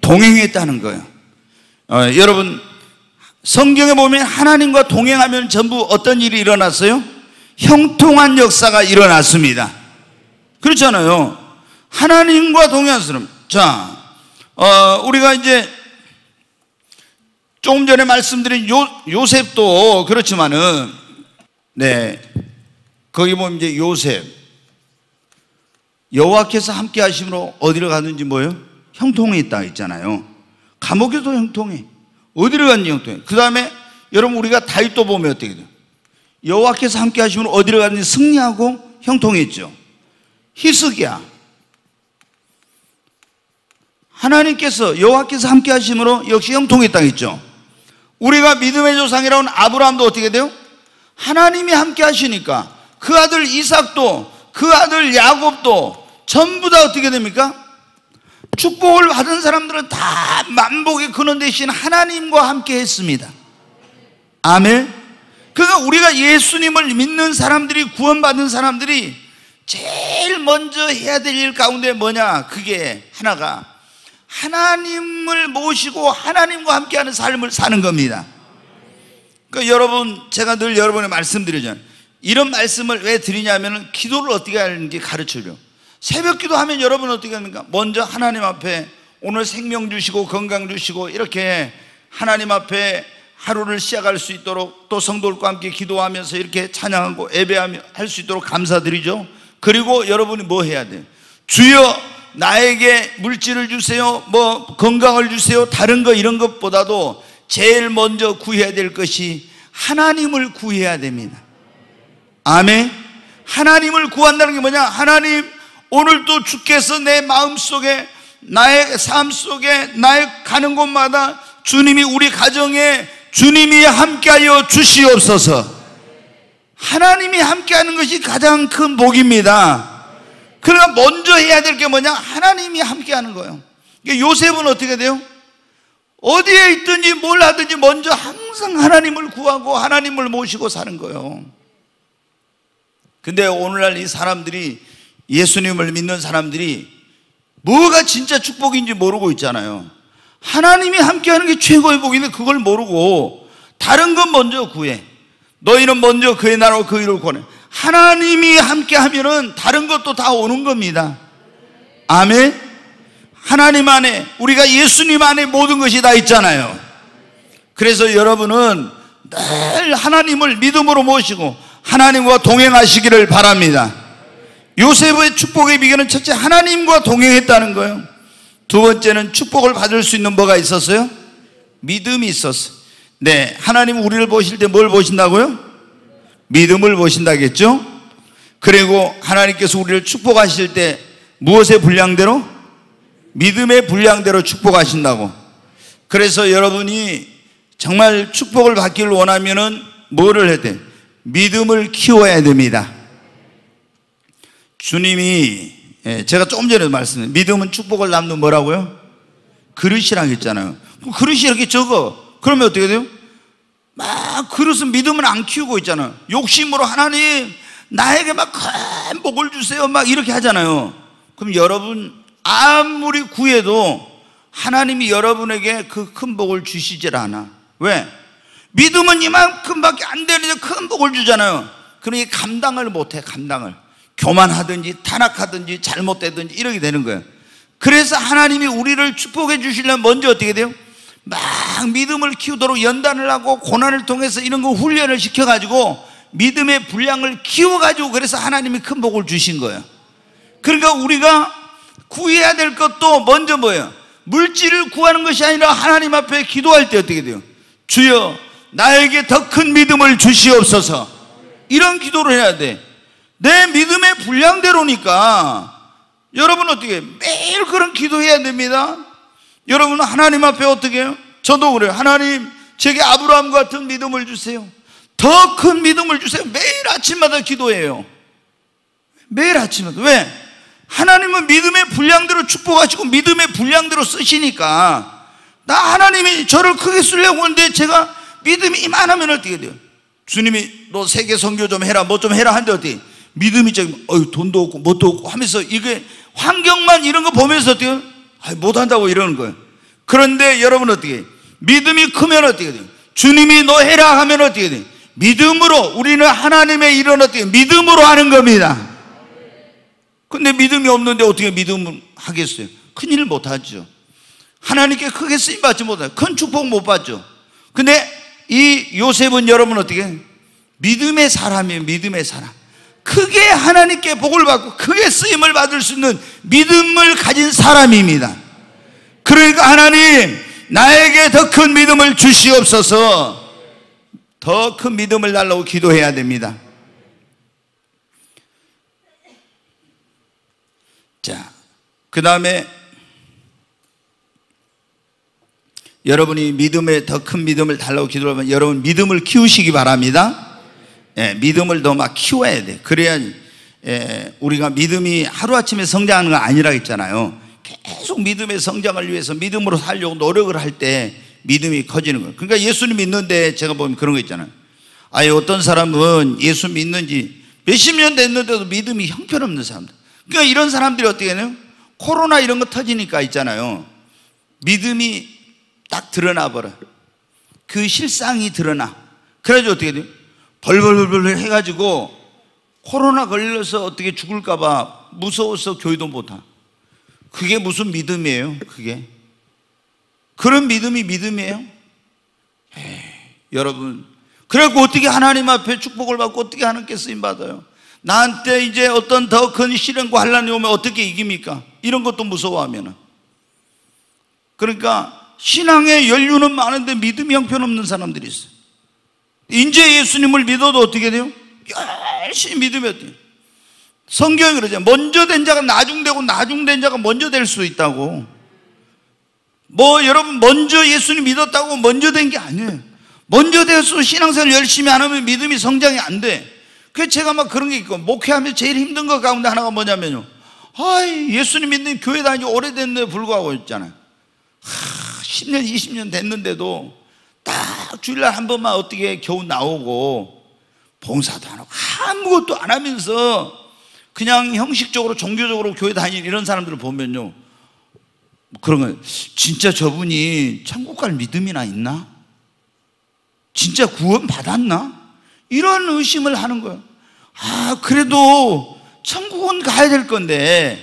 동행했다는 거예요. 어, 여러분, 성경에 보면 하나님과 동행하면 전부 어떤 일이 일어났어요? 형통한 역사가 일어났습니다. 그렇잖아요. 하나님과 동행한 사람. 자, 어, 우리가 이제 조금 전에 말씀드린 요, 요셉도 그렇지만은, 네, 거기 보면 이제 요셉, 여호와께서 함께 하심으로 어디를 갔는지 뭐예요? 형통에 있다 했잖아요. 감옥에도 형통해. 어디를 갔는지 형통해. 그 다음에 여러분, 우리가 다윗도 보면 어떻게 돼요? 여호와께서 함께 하심으로 어디를 갔는지 승리하고 형통했죠. 히스기야, 하나님께서, 여호와께서 함께 하심으로 역시 형통했다 했죠. 우리가 믿음의 조상이라는 아브라함도 어떻게 돼요? 하나님이 함께 하시니까 그 아들 이삭도 그 아들 야곱도 전부 다 어떻게 됩니까? 축복을 받은 사람들은 다 만복의 근원 대신 하나님과 함께 했습니다. 아멘. 그러니까 우리가 예수님을 믿는 사람들이, 구원받은 사람들이 제일 먼저 해야 될 일 가운데 뭐냐, 그게 하나가 하나님을 모시고 하나님과 함께하는 삶을 사는 겁니다. 그러니까 여러분, 제가 늘 여러분에 말씀드리잖아요. 이런 말씀을 왜 드리냐면 기도를 어떻게 하는지 가르쳐줘요. 새벽 기도하면 여러분은 어떻게 합니까? 먼저 하나님 앞에 오늘 생명 주시고 건강 주시고 이렇게 하나님 앞에 하루를 시작할 수 있도록, 또 성도들과 함께 기도하면서 이렇게 찬양하고 예배하며 할 수 있도록 감사드리죠. 그리고 여러분이 뭐 해야 돼요? 주여 나에게 물질을 주세요, 뭐 건강을 주세요, 다른 거 이런 것보다도 제일 먼저 구해야 될 것이 하나님을 구해야 됩니다. 아멘. 하나님을 구한다는 게 뭐냐? 하나님, 오늘도 주께서 내 마음속에, 나의 삶 속에, 나의 가는 곳마다 주님이 우리 가정에 주님이 함께하여 주시옵소서. 하나님이 함께하는 것이 가장 큰 복입니다. 그러나 먼저 해야 될 게 뭐냐? 하나님이 함께하는 거예요. 그러니까 요셉은 어떻게 돼요? 어디에 있든지 뭘 하든지 먼저 항상 하나님을 구하고 하나님을 모시고 사는 거예요. 근데 오늘날 이 사람들이, 예수님을 믿는 사람들이 뭐가 진짜 축복인지 모르고 있잖아요. 하나님이 함께하는 게 최고의 복인데 그걸 모르고 다른 건 먼저 구해. 너희는 먼저 그의 나라와 그 의를 구하네. 하나님이 함께하면은 다른 것도 다 오는 겁니다. 아멘. 하나님 안에, 우리가 예수님 안에 모든 것이 다 있잖아요. 그래서 여러분은 늘 하나님을 믿음으로 모시고 하나님과 동행하시기를 바랍니다. 요셉의 축복의 비결은 첫째 하나님과 동행했다는 거예요. 두 번째는 축복을 받을 수 있는 뭐가 있었어요? 믿음이 있었어요. 네, 하나님 우리를 보실 때 뭘 보신다고요? 믿음을 보신다겠죠? 그리고 하나님께서 우리를 축복하실 때 무엇의 분량대로? 믿음의 분량대로 축복하신다고. 그래서 여러분이 정말 축복을 받기를 원하면은 뭐를 해야 돼? 믿음을 키워야 됩니다. 주님이, 제가 조금 전에도 말씀드렸는데, 믿음은 축복을 남는 뭐라고요? 그릇이라고 했잖아요. 그릇이 이렇게 적어. 그러면 어떻게 돼요? 막 그릇은 믿음은 안 키우고 있잖아요. 욕심으로 하나님 나에게 막 큰 복을 주세요 막 이렇게 하잖아요. 그럼 여러분 아무리 구해도 하나님이 여러분에게 그 큰 복을 주시질 않아. 왜? 믿음은 이만큼밖에 안 되는데 큰 복을 주잖아요. 그러니 감당을 못해. 감당을 교만하든지 타락하든지 잘못되든지 이렇게 되는 거예요. 그래서 하나님이 우리를 축복해 주시려면 먼저 어떻게 돼요? 막 믿음을 키우도록 연단을 하고 고난을 통해서 이런 거 훈련을 시켜가지고 믿음의 분량을 키워가지고, 그래서 하나님이 큰 복을 주신 거예요. 그러니까 우리가 구해야 될 것도 먼저 뭐예요? 물질을 구하는 것이 아니라 하나님 앞에 기도할 때 어떻게 돼요? 주여 나에게 더 큰 믿음을 주시옵소서. 이런 기도를 해야 돼. 내 믿음의 분량대로니까 여러분 어떻게 해요? 매일 그런 기도해야 됩니다. 여러분 하나님 앞에 어떻게 해요? 저도 그래요. 하나님 제게 아브라함 같은 믿음을 주세요. 더 큰 믿음을 주세요. 매일 아침마다 기도해요. 매일 아침마다. 왜? 하나님은 믿음의 분량대로 축복하시고 믿음의 분량대로 쓰시니까, 나 하나님이 저를 크게 쓰려고 하는데 제가 믿음이 이만하면 어떻게 돼요? 주님이 너 세계 선교 좀 해라 뭐 좀 해라 하는데 어떻게 믿음이 저기 어이 돈도 없고 뭣도 없고 하면서 이게 환경만 이런 거 보면서 어떻게 아이 못한다고 이러는 거예요. 그런데 여러분 어떻게 믿음이 크면 어떻게 돼요? 주님이 너 해라 하면 어떻게 돼요? 믿음으로, 우리는 하나님의 일은 어떻게 믿음으로 하는 겁니다. 근데 믿음이 없는데 어떻게 믿음을 하겠어요? 큰일 못하죠. 하나님께 크게 쓰임받지 못해요. 큰 축복 못 받죠. 근데 이 요셉은 여러분 어떻게? 믿음의 사람이에요. 믿음의 사람. 크게 하나님께 복을 받고 크게 쓰임을 받을 수 있는 믿음을 가진 사람입니다. 그러니까 하나님 나에게 더 큰 믿음을 주시옵소서. 더 큰 믿음을 달라고 기도해야 됩니다. 자, 그 다음에 여러분이 믿음에 더 큰 믿음을 달라고 기도하면 여러분 믿음을 키우시기 바랍니다. 예, 믿음을 더 막 키워야 돼. 그래야, 예, 우리가 믿음이 하루아침에 성장하는 건 아니라 했잖아요. 계속 믿음의 성장을 위해서 믿음으로 살려고 노력을 할 때 믿음이 커지는 거예요. 그러니까 예수님 믿는데 제가 보면 그런 거 있잖아요. 아예 어떤 사람은 예수 믿는지 몇십 년 됐는데도 믿음이 형편없는 사람들. 그러니까 이런 사람들이 어떻게 해요? 코로나 이런 거 터지니까 있잖아요. 믿음이 딱 드러나 버려. 그 실상이 드러나. 그래서 어떻게 돼요? 벌벌벌벌 해가지고 코로나 걸려서 어떻게 죽을까 봐 무서워서 교회도 못하. 그게 무슨 믿음이에요? 그게 그런 믿음이 믿음이에요? 에이, 여러분, 그래갖고 어떻게 하나님 앞에 축복을 받고 어떻게 하나님께 쓰임받아요? 나한테 이제 어떤 더 큰 시련과 환란이 오면 어떻게 이깁니까? 이런 것도 무서워하면. 그러니까 신앙의 연륜은 많은데 믿음이 형편없는 사람들이 있어요. 이제 예수님을 믿어도 어떻게 돼요? 열심히 믿으면 돼요. 성경이 그러죠. 먼저 된 자가 나중되고 나중된 자가 먼저 될 수 있다고. 뭐 여러분 먼저 예수님 믿었다고 먼저 된 게 아니에요. 먼저 돼서 신앙생활 열심히 안 하면 믿음이 성장이 안 돼. 그래서 제가 막 그런 게 있고, 목회하면 제일 힘든 것 가운데 하나가 뭐냐면요, 아이 예수님 믿는 교회 다니기 오래됐는데 불구하고 있잖아요. 하, 십 년 이십 년 됐는데도 딱 주일날 한 번만 어떻게 겨우 나오고 봉사도 안 하고 아무것도 안 하면서 그냥 형식적으로 종교적으로 교회 다니는 이런 사람들을 보면요, 그런 거예요. 진짜 저분이 천국 갈 믿음이나 있나? 진짜 구원 받았나? 이런 의심을 하는 거예요. 아, 그래도 천국은 가야 될 건데,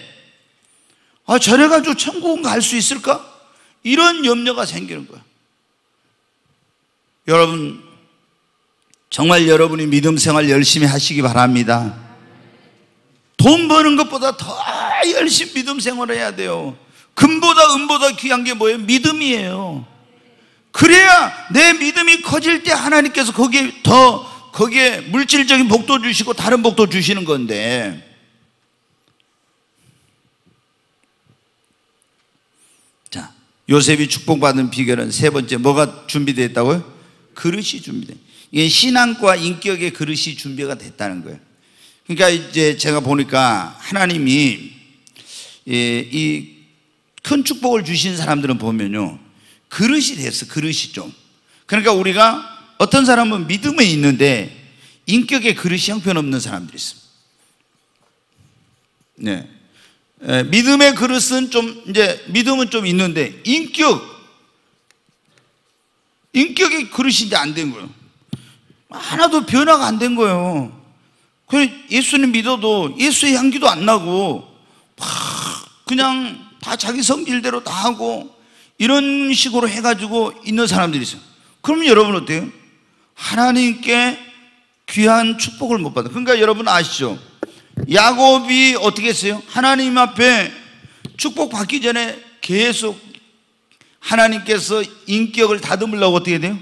아, 저래 가지고 천국은 갈 수 있을까? 이런 염려가 생기는 거예요. 여러분, 정말 여러분이 믿음 생활 열심히 하시기 바랍니다. 돈 버는 것보다 더 열심히 믿음 생활을 해야 돼요. 금보다 은보다 귀한 게 뭐예요? 믿음이에요. 그래야 내 믿음이 커질 때 하나님께서 거기에 더, 거기에 물질적인 복도 주시고 다른 복도 주시는 건데, 자, 요셉이 축복받은 비결은 세 번째, 뭐가 준비되어 있다고요? 그릇이 준비돼. 이게 신앙과 인격의 그릇이 준비가 됐다는 거예요. 그러니까 이제 제가 보니까 하나님이 예, 이 큰 축복을 주신 사람들은 보면요, 그릇이 됐어. 그릇이 좀. 그러니까 우리가 어떤 사람은 믿음은 있는데 인격의 그릇이 형편없는 사람들이 있습니다. 네. 예, 믿음의 그릇은 좀 이제 믿음은 좀 있는데 인격 인격의 그릇이 이제 안 된 거예요. 하나도 변화가 안 된 거예요. 그래서 예수님 믿어도 예수의 향기도 안 나고 막 그냥 다 자기 성질대로 다 하고 이런 식으로 해가지고 있는 사람들이 있어요. 그럼 여러분 어때요? 하나님께 귀한 축복을 못 받아요. 그러니까 여러분 아시죠? 야곱이 어떻게 했어요? 하나님 앞에 축복받기 전에 계속 하나님께서 인격을 다듬으려고 어떻게 돼요?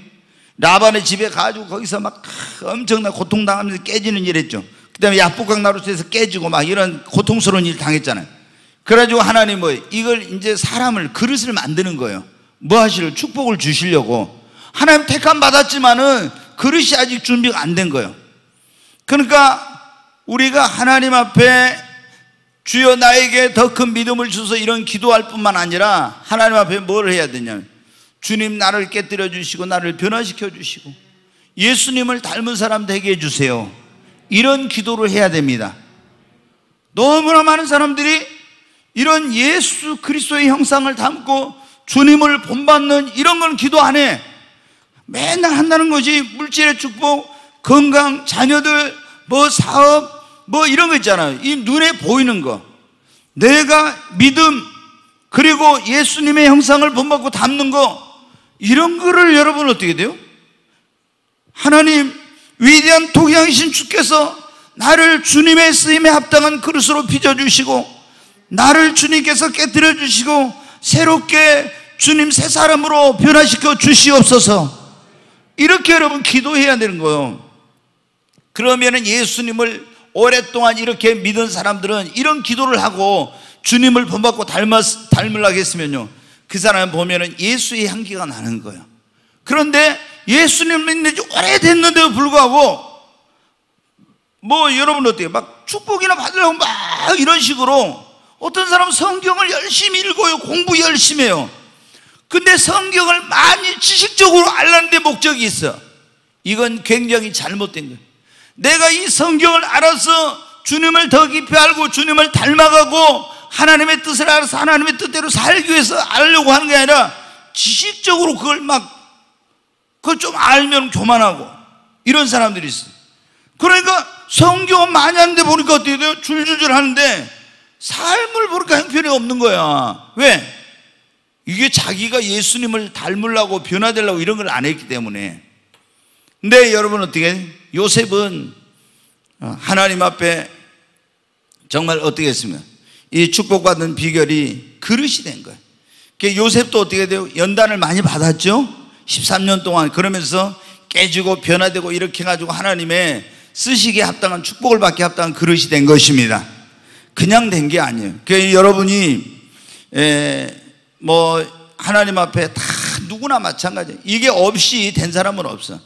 라반의 집에 가가지고 거기서 막 엄청난 고통당하면서 깨지는 일 했죠. 그 다음에 얍복강 나루스에서 깨지고 막 이런 고통스러운 일 당했잖아요. 그래가지고 하나님 뭐 이걸 이제 사람을, 그릇을 만드는 거예요. 뭐 하시려고? 축복을 주시려고. 하나님 택함 받았지만은 그릇이 아직 준비가 안 된 거예요. 그러니까 우리가 하나님 앞에 주여 나에게 더 큰 믿음을 주소서 이런 기도할 뿐만 아니라 하나님 앞에 뭘 해야 되냐면, 주님 나를 깨뜨려 주시고 나를 변화시켜 주시고 예수님을 닮은 사람 되게 해주세요, 이런 기도를 해야 됩니다. 너무나 많은 사람들이 이런 예수 그리스도의 형상을 담고 주님을 본받는 이런 건 기도 안 해. 맨날 한다는 거지 물질의 축복, 건강, 자녀들, 뭐 사업, 뭐 이런 거 있잖아요. 이 눈에 보이는 거. 내가 믿음, 그리고 예수님의 형상을 본받고 닮는 거, 이런 거를 여러분 어떻게 돼요? 하나님, 위대한 독양이신 주께서 나를 주님의 쓰임에 합당한 그릇으로 빚어주시고 나를 주님께서 깨뜨려 주시고 새롭게 주님 새 사람으로 변화시켜 주시옵소서, 이렇게 여러분 기도해야 되는 거예요. 그러면은 예수님을 오랫동안 이렇게 믿은 사람들은 이런 기도를 하고 주님을 본받고 닮으려고 했으면요, 그 사람을 보면은 예수의 향기가 나는 거예요. 그런데 예수님 믿는 지 오래됐는데도 불구하고 뭐 여러분 어때요? 막 축복이나 받으려고 막 이런 식으로. 어떤 사람은 성경을 열심히 읽어요. 공부 열심히 해요. 근데 성경을 많이 지식적으로 알라는 데 목적이 있어. 이건 굉장히 잘못된 거예요. 내가 이 성경을 알아서 주님을 더 깊이 알고 주님을 닮아가고 하나님의 뜻을 알아서 하나님의 뜻대로 살기 위해서 알려고 하는 게 아니라 지식적으로 그걸 막 그걸 좀 알면 교만하고 이런 사람들이 있어요. 그러니까 성경은 많이 하는데 보니까 어떻게 돼요? 줄줄줄 하는데 삶을 보니까 형편이 없는 거야. 왜? 이게 자기가 예수님을 닮으려고 변화되려고 이런 걸 안 했기 때문에. 근데 여러분 어떻게, 요셉은 하나님 앞에 정말 어떻게 했으면 이 축복받은 비결이 그릇이 된 거예요. 그러니까 요셉도 어떻게 돼요? 연단을 많이 받았죠? 십삼 년 동안. 그러면서 깨지고 변화되고 이렇게 해가지고 하나님의 쓰시기에 합당한, 축복을 받기에 합당한 그릇이 된 것입니다. 그냥 된 게 아니에요. 그러니까 여러분이 에, 뭐 하나님 앞에 다 누구나 마찬가지예요. 이게 없이 된 사람은 없어.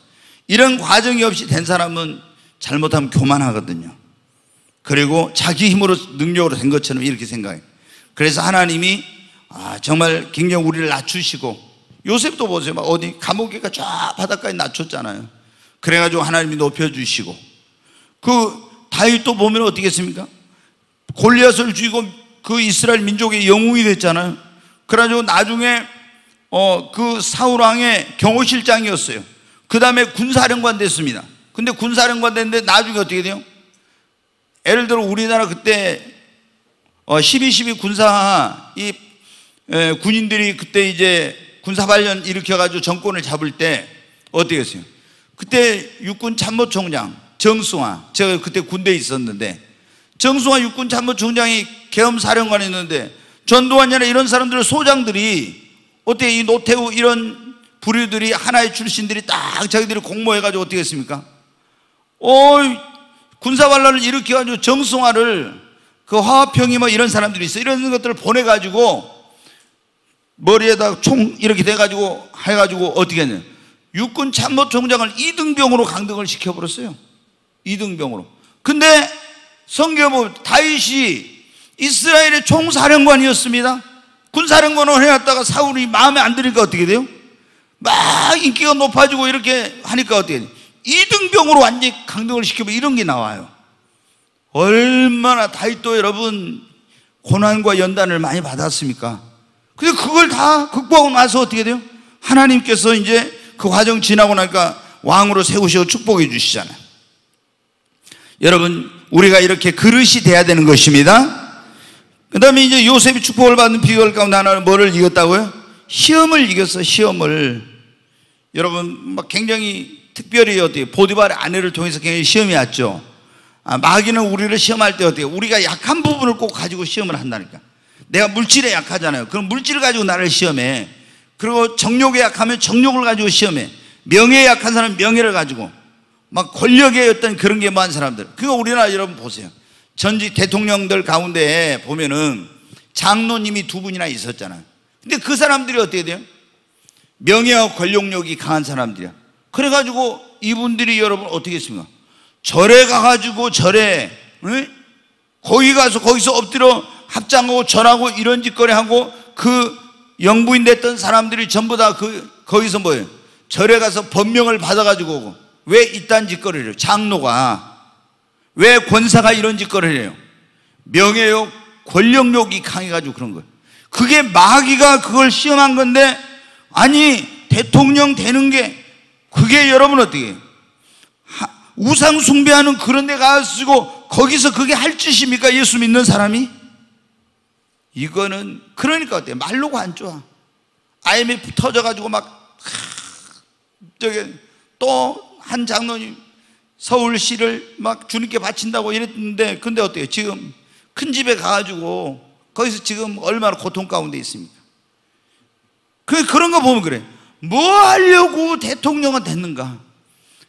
이런 과정이 없이 된 사람은 잘못하면 교만하거든요. 그리고 자기 힘으로 능력으로 된 것처럼 이렇게 생각해요. 그래서 하나님이 아, 정말 굉장히 우리를 낮추시고, 요셉도 보세요. 막 어디 감옥에가 쫙 바닷가에 낮췄잖아요. 그래가지고 하나님이 높여주시고, 그 다윗도 보면 어떻게 했습니까? 골리앗을 죽이고 그 이스라엘 민족의 영웅이 됐잖아요. 그래가지고 나중에 어, 그 사울왕의 경호실장이었어요. 그 다음에 군사령관 됐습니다. 근데 군사령관 됐는데 나중에 어떻게 돼요? 예를 들어 우리나라 그때 십이 십이 군사 이 에, 군인들이 그때 이제 군사발련 일으켜가지고 정권을 잡을 때 어떻게 했어요? 그때 육군 참모총장 정승화, 제가 그때 군대에 있었는데 정승화 육군 참모총장이 계엄사령관이었는데 전두환이나 이런 사람들 소장들이 어떻게, 이 노태우 이런 부류들이 하나의 출신들이 딱 자기들이 공모해가지고 어떻게 했습니까? 어이 군사반란을 일으켜가지고 정승화를, 그 화평이 뭐 이런 사람들이 있어, 이런 것들을 보내가지고 머리에다 총 이렇게 돼가지고 해가지고 어떻게 했냐, 육군 참모총장을 이등병으로 강등을 시켜버렸어요. 이등병으로. 근데 성경에 보면 다윗이 이스라엘의 총사령관이었습니다. 군사령관을 해놨다가 사울이 마음에 안 드니까 어떻게 돼요? 막 인기가 높아지고 이렇게 하니까 어떻게 돼요? 이등병으로 완전히 강등을 시키면 이런 게 나와요. 얼마나 다윗도 여러분 고난과 연단을 많이 받았습니까? 근데 그걸 다 극복하고 나서 어떻게 돼요? 하나님께서 이제 그 과정 지나고 나니까 왕으로 세우시고 축복해 주시잖아요. 여러분, 우리가 이렇게 그릇이 돼야 되는 것입니다. 그 다음에 이제 요셉이 축복을 받는 비결 가운데 하나는 뭐를 이겼다고요? 시험을 이겼어. 시험을. 여러분 막 굉장히 특별히 어떻게 보디발의 아내를 통해서 굉장히 시험이 왔죠. 아, 마귀는 우리를 시험할 때 어떻게 우리가 약한 부분을 꼭 가지고 시험을 한다니까. 내가 물질에 약하잖아요. 그럼 물질을 가지고 나를 시험해. 그리고 정욕에 약하면 정욕을 가지고 시험해. 명예에 약한 사람은 명예를 가지고, 막 권력에 어떤 그런 게 많은 사람들. 그거 우리나라 여러분 보세요. 전직 대통령들 가운데 보면은 장로님이 두 분이나 있었잖아요. 근데 그 사람들이 어떻게 돼요? 명예와 권력력이 강한 사람들이야. 그래가지고 이분들이 여러분 어떻게 했습니까? 절에 가가지고 절에 네? 거기 가서 거기서 엎드려 합장하고 절하고 이런 짓거리 하고, 그 영부인 됐던 사람들이 전부 다 그 거기서 뭐예요? 절에 가서 법명을 받아가지고 오고. 왜 이딴 짓거리를 해요? 장로가, 왜 권사가 이런 짓거리를 해요? 명예욕, 권력욕이 강해가지고 그런 거예요. 그게 마귀가 그걸 시험한 건데, 아니 대통령 되는 게 그게 여러분 어떻게 해요? 우상 숭배하는 그런 데 가가지고 거기서 그게 할 짓입니까? 예수 믿는 사람이? 이거는 그러니까 어때요? 말로가 안 좋아. 아이엠에프 터져가지고 막 저기 또 한 장로님 서울시를 막 주님께 바친다고 이랬는데, 근데 어때요? 지금 큰 집에 가가지고 거기서 지금 얼마나 고통 가운데 있습니까? 그 그런 거 보면 그래. 뭐 하려고 대통령은 됐는가?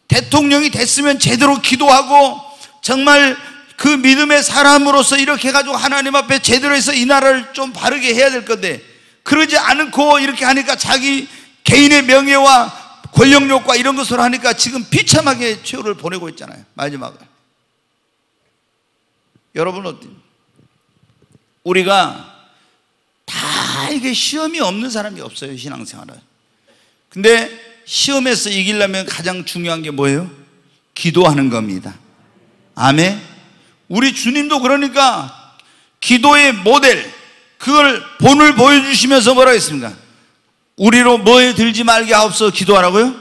대통령이 됐으면 제대로 기도하고 정말 그 믿음의 사람으로서 이렇게 해가지고 하나님 앞에 제대로 해서 이 나라를 좀 바르게 해야 될 건데, 그러지 않고 이렇게 하니까 자기 개인의 명예와 권력욕과 이런 것으로 하니까 지금 비참하게 최후를 보내고 있잖아요. 마지막을. 여러분 어때요? 우리가 다 이게 시험이 없는 사람이 없어요, 신앙생활은. 근데 시험에서 이기려면 가장 중요한 게 뭐예요? 기도하는 겁니다. 아멘. 우리 주님도 그러니까 기도의 모델, 그걸 본을 보여주시면서 뭐라 했습니까? 우리로 뭐에 들지 말게 하옵소서 기도하라고요?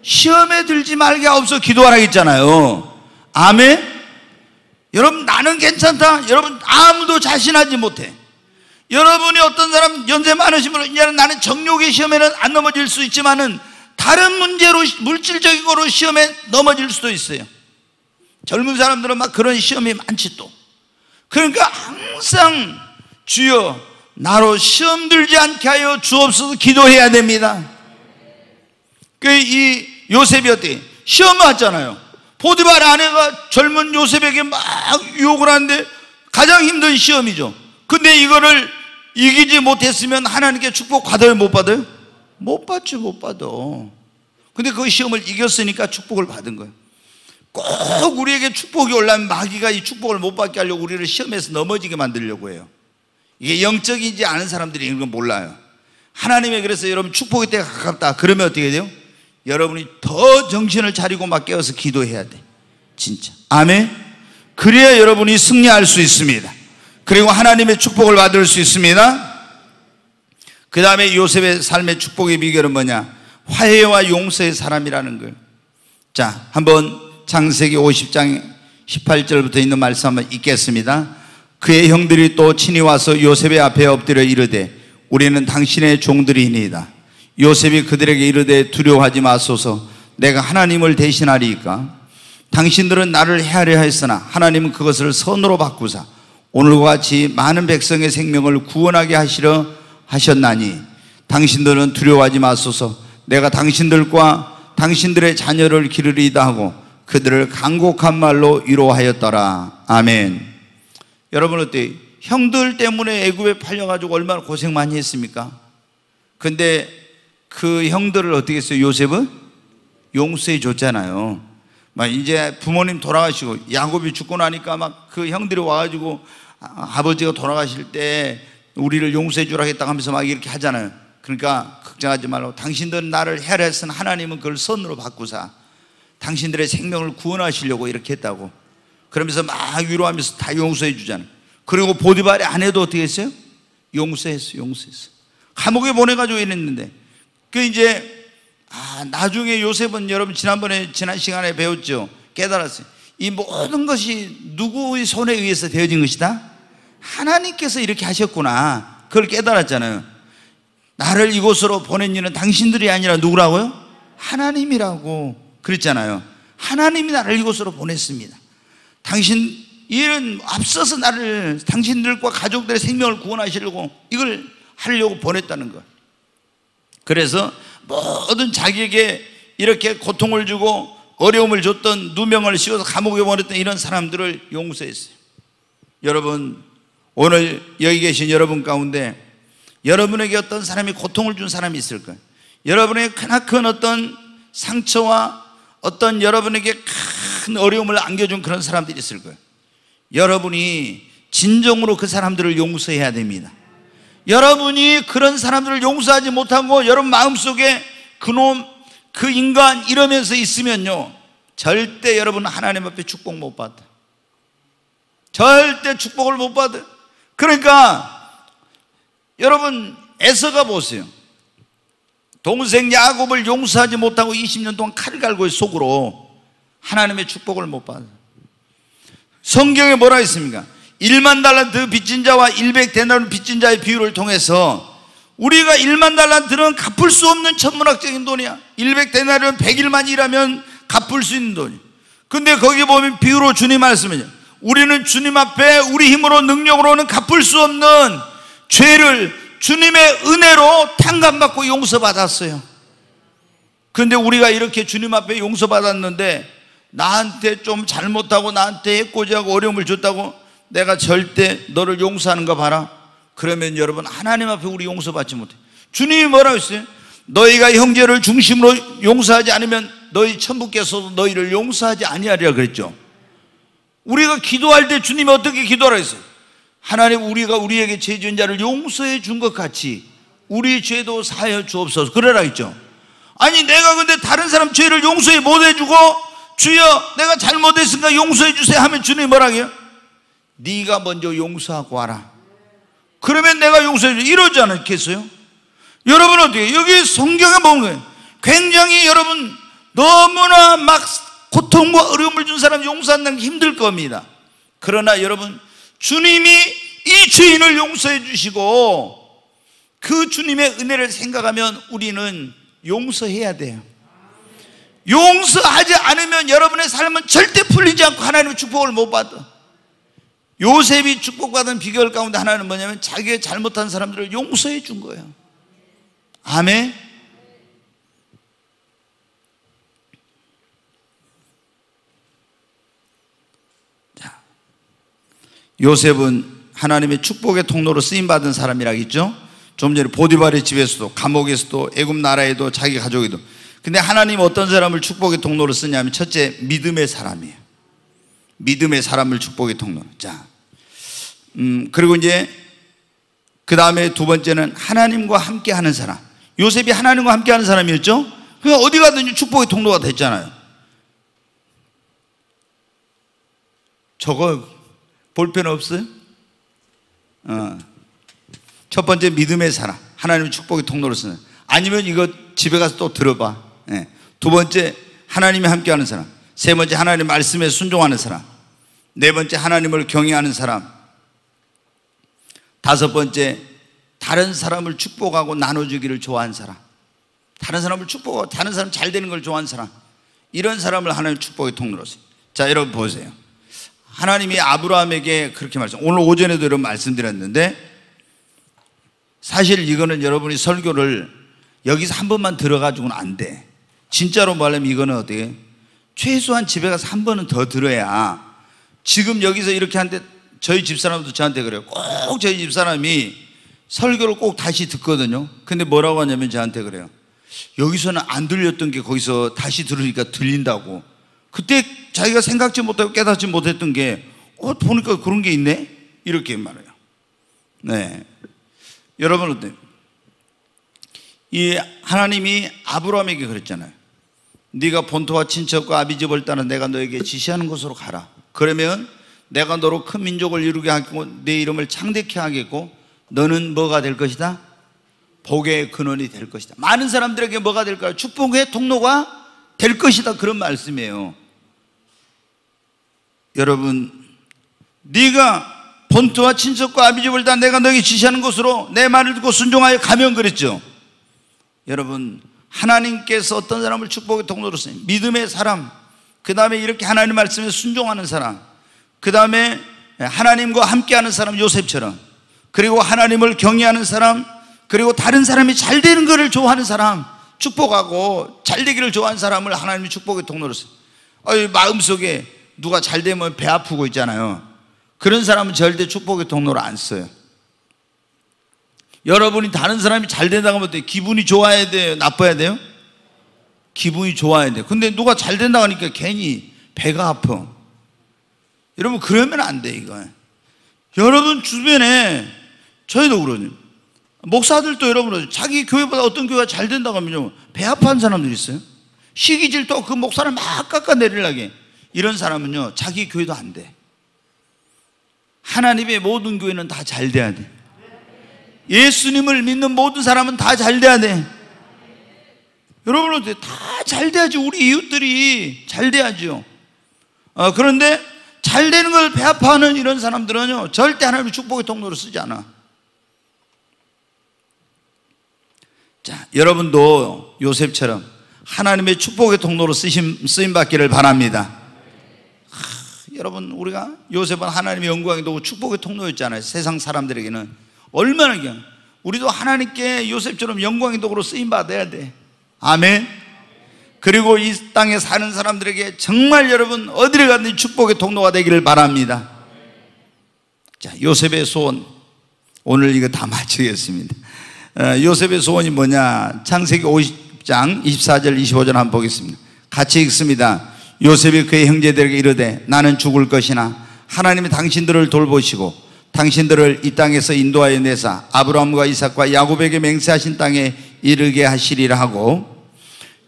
시험에 들지 말게 하옵소서 기도하라 했잖아요. 아멘. 여러분 나는 괜찮다. 여러분 아무도 자신하지 못해. 여러분이 어떤 사람 연세 많으시면 나는 정욕의 시험에는 안 넘어질 수 있지만은 다른 문제로 물질적으로 시험에 넘어질 수도 있어요. 젊은 사람들은 막 그런 시험이 많지 또. 그러니까 항상 주여 나로 시험 들지 않게 하여 주옵소서 기도해야 됩니다. 그 이 요셉이 어때? 시험 왔잖아요. 보디발 아내가 젊은 요셉에게 막 유혹을 하는데 가장 힘든 시험이죠. 근데 이거를 이기지 못했으면 하나님께 축복 받아요, 못 받아요? 못 받죠, 못 받아. 근데 그 시험을 이겼으니까 축복을 받은 거예요. 꼭 우리에게 축복이 올라면 마귀가 이 축복을 못 받게 하려고 우리를 시험에서 넘어지게 만들려고 해요. 이게 영적이지 않은 사람들이 이런 건 몰라요. 하나님의 그래서 여러분 축복의 때가 가깝다 그러면 어떻게 돼요? 여러분이 더 정신을 차리고 막 깨워서 기도해야 돼. 진짜. 아멘. 그래야 여러분이 승리할 수 있습니다. 그리고 하나님의 축복을 받을 수 있습니다. 그 다음에 요셉의 삶의 축복의 비결은 뭐냐? 화해와 용서의 사람이라는 거예요. 자, 한번 창세기 오십 장 십팔 절부터 있는 말씀 한번 읽겠습니다. 그의 형들이 또 친히 와서 요셉의 앞에 엎드려 이르되 우리는 당신의 종들이니이다. 요셉이 그들에게 이르되 두려워하지 마소서. 내가 하나님을 대신하리이까. 당신들은 나를 해하려 했으나 하나님은 그것을 선으로 바꾸사 오늘과 같이 많은 백성의 생명을 구원하게 하시려 하셨나니 당신들은 두려워하지 마소서. 내가 당신들과 당신들의 자녀를 기르리이다 하고 그들을 간곡한 말로 위로하였더라. 아멘. 여러분 어때요? 형들 때문에 애굽에 팔려가지고 얼마나 고생 많이 했습니까? 근데 그 형들을 어떻게 했어요? 요셉은 용서해 줬잖아요. 막 이제 부모님 돌아가시고 야곱이 죽고 나니까 막 그 형들이 와가지고 아버지가 돌아가실 때 우리를 용서해 주라겠다 하면서 막 이렇게 하잖아요. 그러니까 걱정하지 말라고 당신들은 나를 해라 했으나 하나님은 그걸 선으로 바꾸사 당신들의 생명을 구원하시려고 이렇게 했다고. 그러면서 막 위로하면서 다 용서해 주잖아요. 그리고 보디발의 아내도 어떻게 했어요? 용서했어요. 용서했어요. 감옥에 보내가지고 이랬는데 그 이제 아 나중에 요셉은 여러분 지난번에 지난 시간에 배웠죠. 깨달았어요. 이 모든 것이 누구의 손에 의해서 되어진 것이다? 하나님께서 이렇게 하셨구나. 그걸 깨달았잖아요. 나를 이곳으로 보낸 이는 당신들이 아니라 누구라고요? 하나님이라고 그랬잖아요. 하나님이 나를 이곳으로 보냈습니다. 당신 이런 앞서서 나를 당신들과 가족들의 생명을 구원하시려고 이걸 하려고 보냈다는 것. 그래서 모든 자기에게 이렇게 고통을 주고 어려움을 줬던 누명을 씌워서 감옥에 보냈던 이런 사람들을 용서했어요. 여러분 오늘 여기 계신 여러분 가운데 여러분에게 어떤 사람이 고통을 준 사람이 있을 거예요. 여러분의 크나큰 어떤 상처와 어떤 여러분에게 큰 어려움을 안겨준 그런 사람들이 있을 거예요. 여러분이 진정으로 그 사람들을 용서해야 됩니다. 여러분이 그런 사람들을 용서하지 못하고 여러분 마음속에 그놈 그 인간 이러면서 있으면요 절대 여러분은 하나님 앞에 축복 못 받아. 절대 축복을 못 받아. 그러니까 여러분 에서가 보세요. 동생 야곱을 용서하지 못하고 이십 년 동안 칼을 갈고 속으로 하나님의 축복을 못 받아. 성경에 뭐라 했습니까? 일만 달란트 빚진 자와 백 데나리온 빚진 자의 비유를 통해서 우리가 일만 달란트는 갚을 수 없는 천문학적인 돈이야. 백 데나리온 백 일만 일하면 갚을 수 있는 돈이야. 근데 거기 보면 비유로 주님 말씀이죠. 우리는 주님 앞에 우리 힘으로 능력으로는 갚을 수 없는 죄를 주님의 은혜로 탕감받고 용서받았어요. 근데 우리가 이렇게 주님 앞에 용서받았는데 나한테 좀 잘못하고 나한테 해코지하고 어려움을 줬다고 내가 절대 너를 용서하는가 봐라. 그러면 여러분 하나님 앞에 우리 용서받지 못해. 주님이 뭐라고 했어요? 너희가 형제를 중심으로 용서하지 않으면 너희 천부께서도 너희를 용서하지 아니하리라 그랬죠. 우리가 기도할 때 주님이 어떻게 기도하라 했어요? 하나님 우리가 우리에게 죄 지은 자를 용서해 준 것 같이 우리 죄도 사하여 주옵소서 그러라 했죠. 아니 내가 근데 다른 사람 죄를 용서해 못해 주고 주여 내가 잘못했으니까 용서해 주세요 하면 주님이 뭐라 해요? 네가 먼저 용서하고 와라. 그러면 내가 용서해 주세요 이러지 않겠어요? 여러분 어떻게 해요? 여기 성경에 보는 거예요. 굉장히 여러분 너무나 막 고통과 어려움을 준 사람 용서한다는 게 힘들 겁니다. 그러나 여러분 주님이 이 죄인을 용서해 주시고 그 주님의 은혜를 생각하면 우리는 용서해야 돼요. 용서하지 않으면 여러분의 삶은 절대 풀리지 않고 하나님의 축복을 못 받아. 요셉이 축복받은 비결 가운데 하나는 뭐냐면 자기의 잘못한 사람들을 용서해 준 거예요. 아멘. 자, 요셉은 하나님의 축복의 통로로 쓰임받은 사람이라겠죠. 좀 전에 보디발의 집에서도, 감옥에서도, 애굽 나라에도, 자기 가족에도. 근데 하나님 어떤 사람을 축복의 통로로 쓰냐면 첫째 믿음의 사람이에요. 믿음의 사람을 축복의 통로로. 자, 음, 그리고 이제 그 다음에 두 번째는 하나님과 함께하는 사람. 요셉이 하나님과 함께하는 사람이었죠. 그러니까 어디 가든지 축복의 통로가 됐잖아요. 저거 볼펜 없어요? 어. 첫 번째 믿음의 사람, 하나님의 축복의 통로로 쓰는. 아니면 이거 집에 가서 또 들어봐. 네. 두 번째 하나님이 함께하는 사람. 세 번째 하나님 말씀에 순종하는 사람. 네 번째 하나님을 경외하는 사람. 다섯 번째 다른 사람을 축복하고 나눠주기를 좋아하는 사람. 다른 사람을 축복하고 다른 사람 잘 되는 걸 좋아하는 사람. 이런 사람을 하나님 축복의 통로로 써요. 자, 여러분 보세요. 하나님이 아브라함에게 그렇게 말씀, 오늘 오전에도 이런 말씀드렸는데, 사실 이거는 여러분이 설교를 여기서 한 번만 들어가지고는 안 돼. 진짜로 말하면 이거는 어떻게, 최소한 집에 가서 한 번은 더 들어야. 지금 여기서 이렇게 하는데 저희 집사람도 저한테 그래요. 꼭 저희 집사람이 설교를 꼭 다시 듣거든요. 근데 뭐라고 하냐면 저한테 그래요. 여기서는 안 들렸던 게 거기서 다시 들으니까 들린다고. 그때 자기가 생각지 못하고 깨닫지 못했던 게, 어, 보니까 그런 게 있네? 이렇게 말해요. 네. 여러분, 어때요? 이 하나님이 아브라함에게 그랬잖아요. 네가 본토와 친척과 아비집을 따라 내가 너에게 지시하는 곳으로 가라. 그러면 내가 너로 큰 민족을 이루게 하고 내 이름을 창대케 하겠고 너는 뭐가 될 것이다? 복의 근원이 될 것이다. 많은 사람들에게 뭐가 될까요? 축복의 통로가 될 것이다. 그런 말씀이에요. 여러분, 네가 본토와 친척과 아비집을 다 내가 너에게 지시하는 곳으로 내 말을 듣고 순종하여 가면, 그랬죠. 여러분, 하나님께서 어떤 사람을 축복의 통로로 쓰니? 믿음의 사람, 그 다음에 이렇게 하나님 말씀에 순종하는 사람, 그 다음에 하나님과 함께하는 사람 요셉처럼, 그리고 하나님을 경외하는 사람, 그리고 다른 사람이 잘 되는 것을 좋아하는 사람, 축복하고 잘 되기를 좋아하는 사람을 하나님이 축복의 통로로 쓰니. 마음속에 누가 잘 되면 배 아프고 있잖아요. 그런 사람은 절대 축복의 통로로 안 써요. 여러분이 다른 사람이 잘 된다고 하면 어때요? 기분이 좋아야 돼요? 나빠야 돼요? 기분이 좋아야 돼요. 근데 누가 잘 된다고 하니까 괜히 배가 아파. 여러분, 그러면 안 돼, 이거. 여러분 주변에, 저희도 그러죠. 목사들도 여러분, 자기 교회보다 어떤 교회가 잘 된다고 하면 배 아파하는 사람들이 있어요. 시기질 또 그 목사를 막 깎아내리려게. 이런 사람은요, 자기 교회도 안 돼. 하나님의 모든 교회는 다 잘 돼야 돼. 예수님을 믿는 모든 사람은 다 잘 돼야 돼. 여러분, 다 잘 돼야지. 우리 이웃들이 잘 돼야지요. 어, 그런데 잘 되는 걸 배합하는 이런 사람들은요, 절대 하나님의 축복의 통로로 쓰지 않아. 자, 여러분도 요셉처럼 하나님의 축복의 통로로 쓰심, 쓰임받기를 바랍니다. 여러분, 우리가 요셉은 하나님의 영광이 되고 축복의 통로였잖아요. 세상 사람들에게는 얼마나. 그냥 우리도 하나님께 요셉처럼 영광의 도구로 쓰임받아야 돼. 아멘. 그리고 이 땅에 사는 사람들에게 정말 여러분 어디를 가든지 축복의 통로가 되기를 바랍니다. 자, 요셉의 소원, 오늘 이거 다 마치겠습니다. 어, 요셉의 소원이 뭐냐, 창세기 오십 장 이십사 절 이십오 절 한번 보겠습니다. 같이 읽습니다. 요셉이 그의 형제들에게 이르되, 나는 죽을 것이나 하나님이 당신들을 돌보시고 당신들을 이 땅에서 인도하여 내사 아브라함과 이삭과 야곱에게 맹세하신 땅에 이르게 하시리라 하고,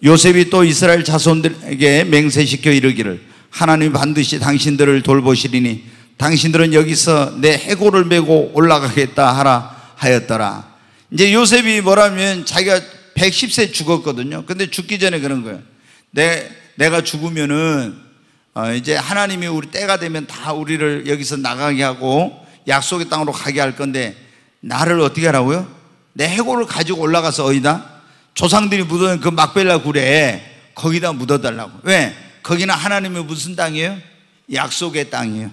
요셉이 또 이스라엘 자손들에게 맹세시켜 이르기를, 하나님이 반드시 당신들을 돌보시리니 당신들은 여기서 내 해골을 메고 올라가겠다 하라 하였더라. 이제 요셉이 뭐라면, 자기가 백십 세 죽었거든요. 근데 죽기 전에 그런 거예요. 내, 내가 죽으면은 어, 이제 하나님이 우리 때가 되면 다 우리를 여기서 나가게 하고 약속의 땅으로 가게 할 건데, 나를 어떻게 하라고요? 내 해골을 가지고 올라가서 어디다? 조상들이 묻은 그 막벨라 굴에 거기다 묻어달라고. 왜? 거기는 하나님의 무슨 땅이에요? 약속의 땅이에요.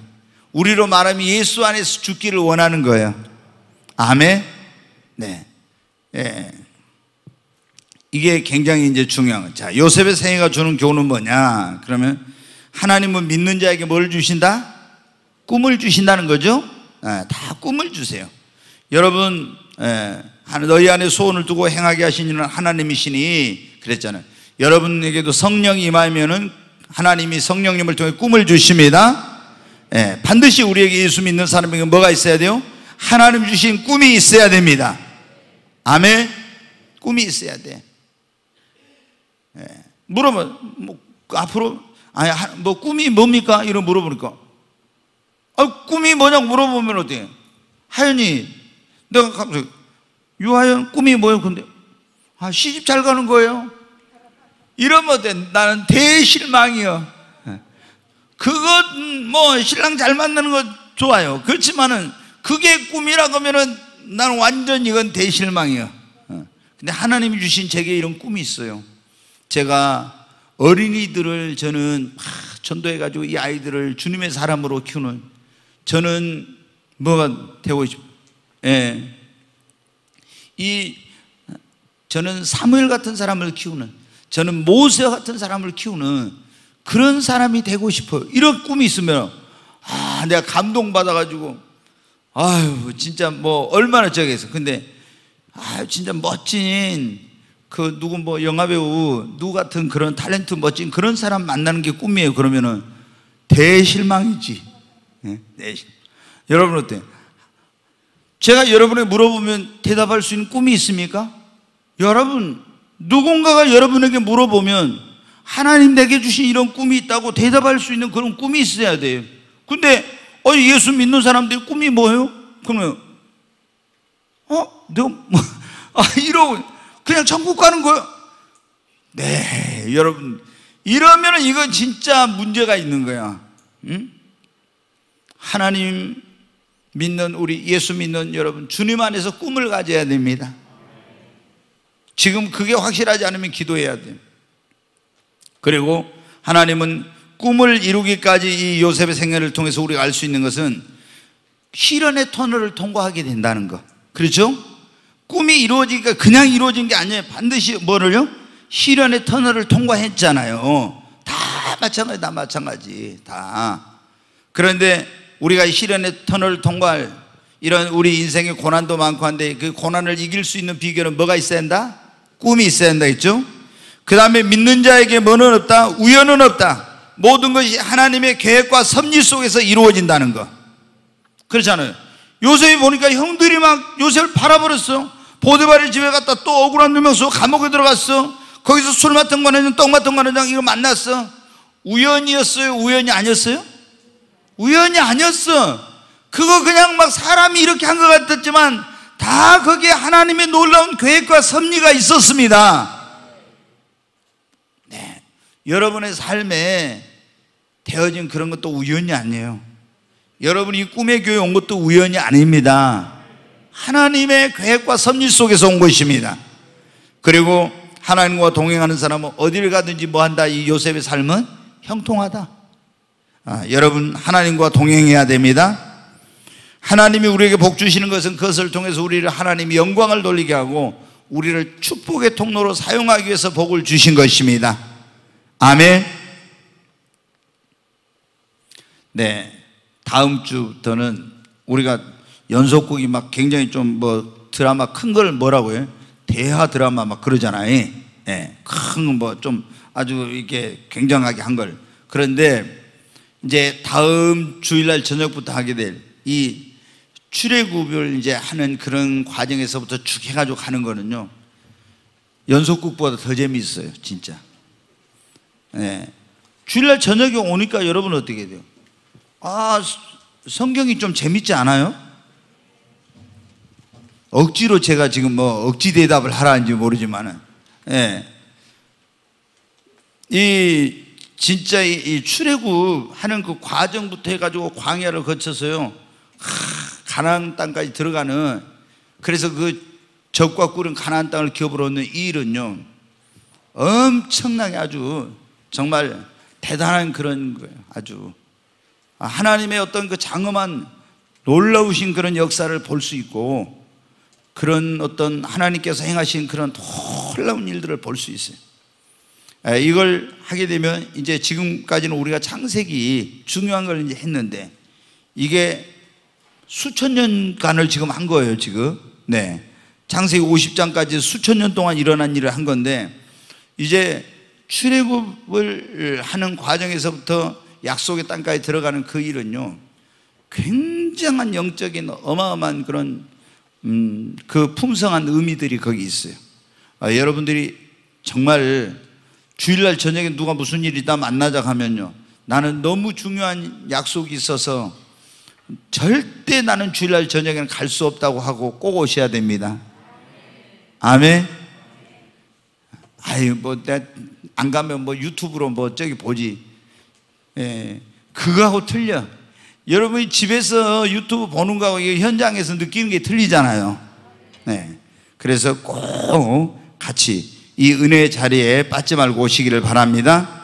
우리로 말하면 예수 안에서 죽기를 원하는 거예요. 아멘? 네. 예. 이게 굉장히 이제 중요한 거예요. 자, 요셉의 생애가 주는 교훈은 뭐냐? 그러면 하나님은 믿는 자에게 뭘 주신다? 꿈을 주신다는 거죠. 예, 다 꿈을 주세요. 여러분, 예, 너희 안에 소원을 두고 행하게 하신 이는 하나님이시니 그랬잖아요. 여러분에게도 성령이 임하면은 하나님이 성령님을 통해 꿈을 주십니다. 예, 반드시 우리에게 예수 믿는 사람에게 뭐가 있어야 돼요? 하나님 주신 꿈이 있어야 됩니다. 아멘. 꿈이 있어야 돼. 예, 물어보면 뭐, 앞으로 아니 뭐 꿈이 뭡니까? 이런 물어보니까 아, 꿈이 뭐냐고 물어보면 어때요? 하연이, 내가 갑자기 유하연 꿈이 뭐예요? 근데 아, 시집 잘 가는 거예요. 이러면 어때? 나는 대실망이요. 그건 뭐 신랑 잘 만나는 거 좋아요. 그렇지만은 그게 꿈이라 그러면은 나는 완전 이건 대실망이요. 근데 하나님이 주신 제게 이런 꿈이 있어요. 제가 어린이들을 저는 막 전도해가지고 이 아이들을 주님의 사람으로 키우는, 저는 뭐가 되고 싶어요. 예. 이 저는 사무엘 같은 사람을 키우는, 저는 모세 같은 사람을 키우는 그런 사람이 되고 싶어요. 이런 꿈이 있으면 아, 내가 감동받아가지고 아유 진짜 뭐 얼마나 저기에서 근데 아유 진짜 멋진 그 누구 뭐 영화배우 누구 같은 그런 탤런트 멋진 그런 사람 만나는 게 꿈이에요. 그러면은 대실망이지. 네? 대실. 여러분 어때요? 제가 여러분에게 물어보면 대답할 수 있는 꿈이 있습니까? 여러분, 누군가가 여러분에게 물어보면 하나님 내게 주신 이런 꿈이 있다고 대답할 수 있는 그런 꿈이 있어야 돼요. 근데 어, 예수 믿는 사람들이 꿈이 뭐예요? 그러면 어? 내가 뭐, 아, 이러고 그냥 천국 가는 거예요? 네, 여러분 이러면 이건 진짜 문제가 있는 거야. 응? 하나님 믿는 우리 예수 믿는 여러분, 주님 안에서 꿈을 가져야 됩니다. 지금 그게 확실하지 않으면 기도해야 돼요. 그리고 하나님은 꿈을 이루기까지 이 요셉의 생애를 통해서 우리가 알 수 있는 것은 시련의 터널을 통과하게 된다는 것. 그렇죠? 꿈이 이루어지니까 그냥 이루어진 게 아니에요. 반드시 뭐를요? 시련의 터널을 통과했잖아요. 다 마찬가지, 다 마찬가지, 다. 그런데 우리가 시련의 터널을 통과할 이런 우리 인생의 고난도 많고 한데 그 고난을 이길 수 있는 비결은 뭐가 있어야 한다? 꿈이 있어야 한다 했죠? 그 다음에 믿는 자에게 뭐는 없다? 우연은 없다. 모든 것이 하나님의 계획과 섭리 속에서 이루어진다는 거. 그렇잖아요. 요셉이 보니까 형들이 막 요셉을 팔아버렸어. 보디발의 집에 갔다 또 억울한 누명수 감옥에 들어갔어. 거기서 술 맡은 관원장, 떡 맡은 관원장 이거 만났어. 우연이었어요? 우연이 아니었어요? 우연이 아니었어. 그거 그냥 막 사람이 이렇게 한 것 같았지만 다 거기에 하나님의 놀라운 계획과 섭리가 있었습니다. 네, 여러분의 삶에 되어진 그런 것도 우연이 아니에요. 여러분이 꿈의 교회 온 것도 우연이 아닙니다. 하나님의 계획과 섭리 속에서 온 것입니다. 그리고 하나님과 동행하는 사람은 어디를 가든지 뭐 한다? 이 요셉의 삶은 형통하다. 아, 여러분 하나님과 동행해야 됩니다. 하나님이 우리에게 복 주시는 것은 그것을 통해서 우리를 하나님이 영광을 돌리게 하고 우리를 축복의 통로로 사용하기 위해서 복을 주신 것입니다. 아멘. 네, 다음 주부터는 우리가 연속극이 막 굉장히 좀 뭐 드라마 큰 걸 뭐라고 해요? 대하 드라마 막 그러잖아요. 네, 큰 뭐 좀 아주 이렇게 굉장하게 한 걸. 그런데 이제 다음 주일날 저녁부터 하게 될 이 출애굽을 이제 하는 그런 과정에서부터 쭉 해가지고 가는 거는요, 연속극보다 더 재미있어요, 진짜. 네. 주일날 저녁에 오니까 여러분 어떻게 돼요? 아, 성경이 좀 재밌지 않아요? 억지로 제가 지금 뭐 억지 대답을 하라는지 모르지만은, 예. 이 진짜 이, 이 출애굽 하는 그 과정부터 해가지고 광야를 거쳐서요, 하, 가나안 땅까지 들어가는, 그래서 그 적과 꿀은 가나안 땅을 기업으로 얻는 이 일은요, 엄청나게 아주 정말 대단한 그런 거예요. 아주 하나님의 어떤 그 장엄한 놀라우신 그런 역사를 볼 수 있고, 그런 어떤 하나님께서 행하신 그런 놀라운 일들을 볼 수 있어요. 이걸 하게 되면 이제 지금까지는 우리가 창세기 중요한 걸 이제 했는데, 이게 수천 년간을 지금 한 거예요, 지금. 네. 창세기 오십 장까지 수천 년 동안 일어난 일을 한 건데, 이제 출애굽을 하는 과정에서부터 약속의 땅까지 들어가는 그 일은요, 굉장한 영적인 어마어마한 그런 음, 그 풍성한 의미들이 거기 있어요. 아, 여러분들이 정말 주일날 저녁에 누가 무슨 일이 다 만나자 하면요, 나는 너무 중요한 약속이 있어서 절대 나는 주일날 저녁에는 갈 수 없다고 하고 꼭 오셔야 됩니다. 아멘. 아유, 뭐 내가 안 가면 뭐 유튜브로 뭐 저기 보지. 예, 그거하고 틀려. 여러분이 집에서 유튜브 보는 거하고 현장에서 느끼는 게 틀리잖아요. 네. 그래서 꼭 같이 이 은혜의 자리에 빠지 말고 오시기를 바랍니다.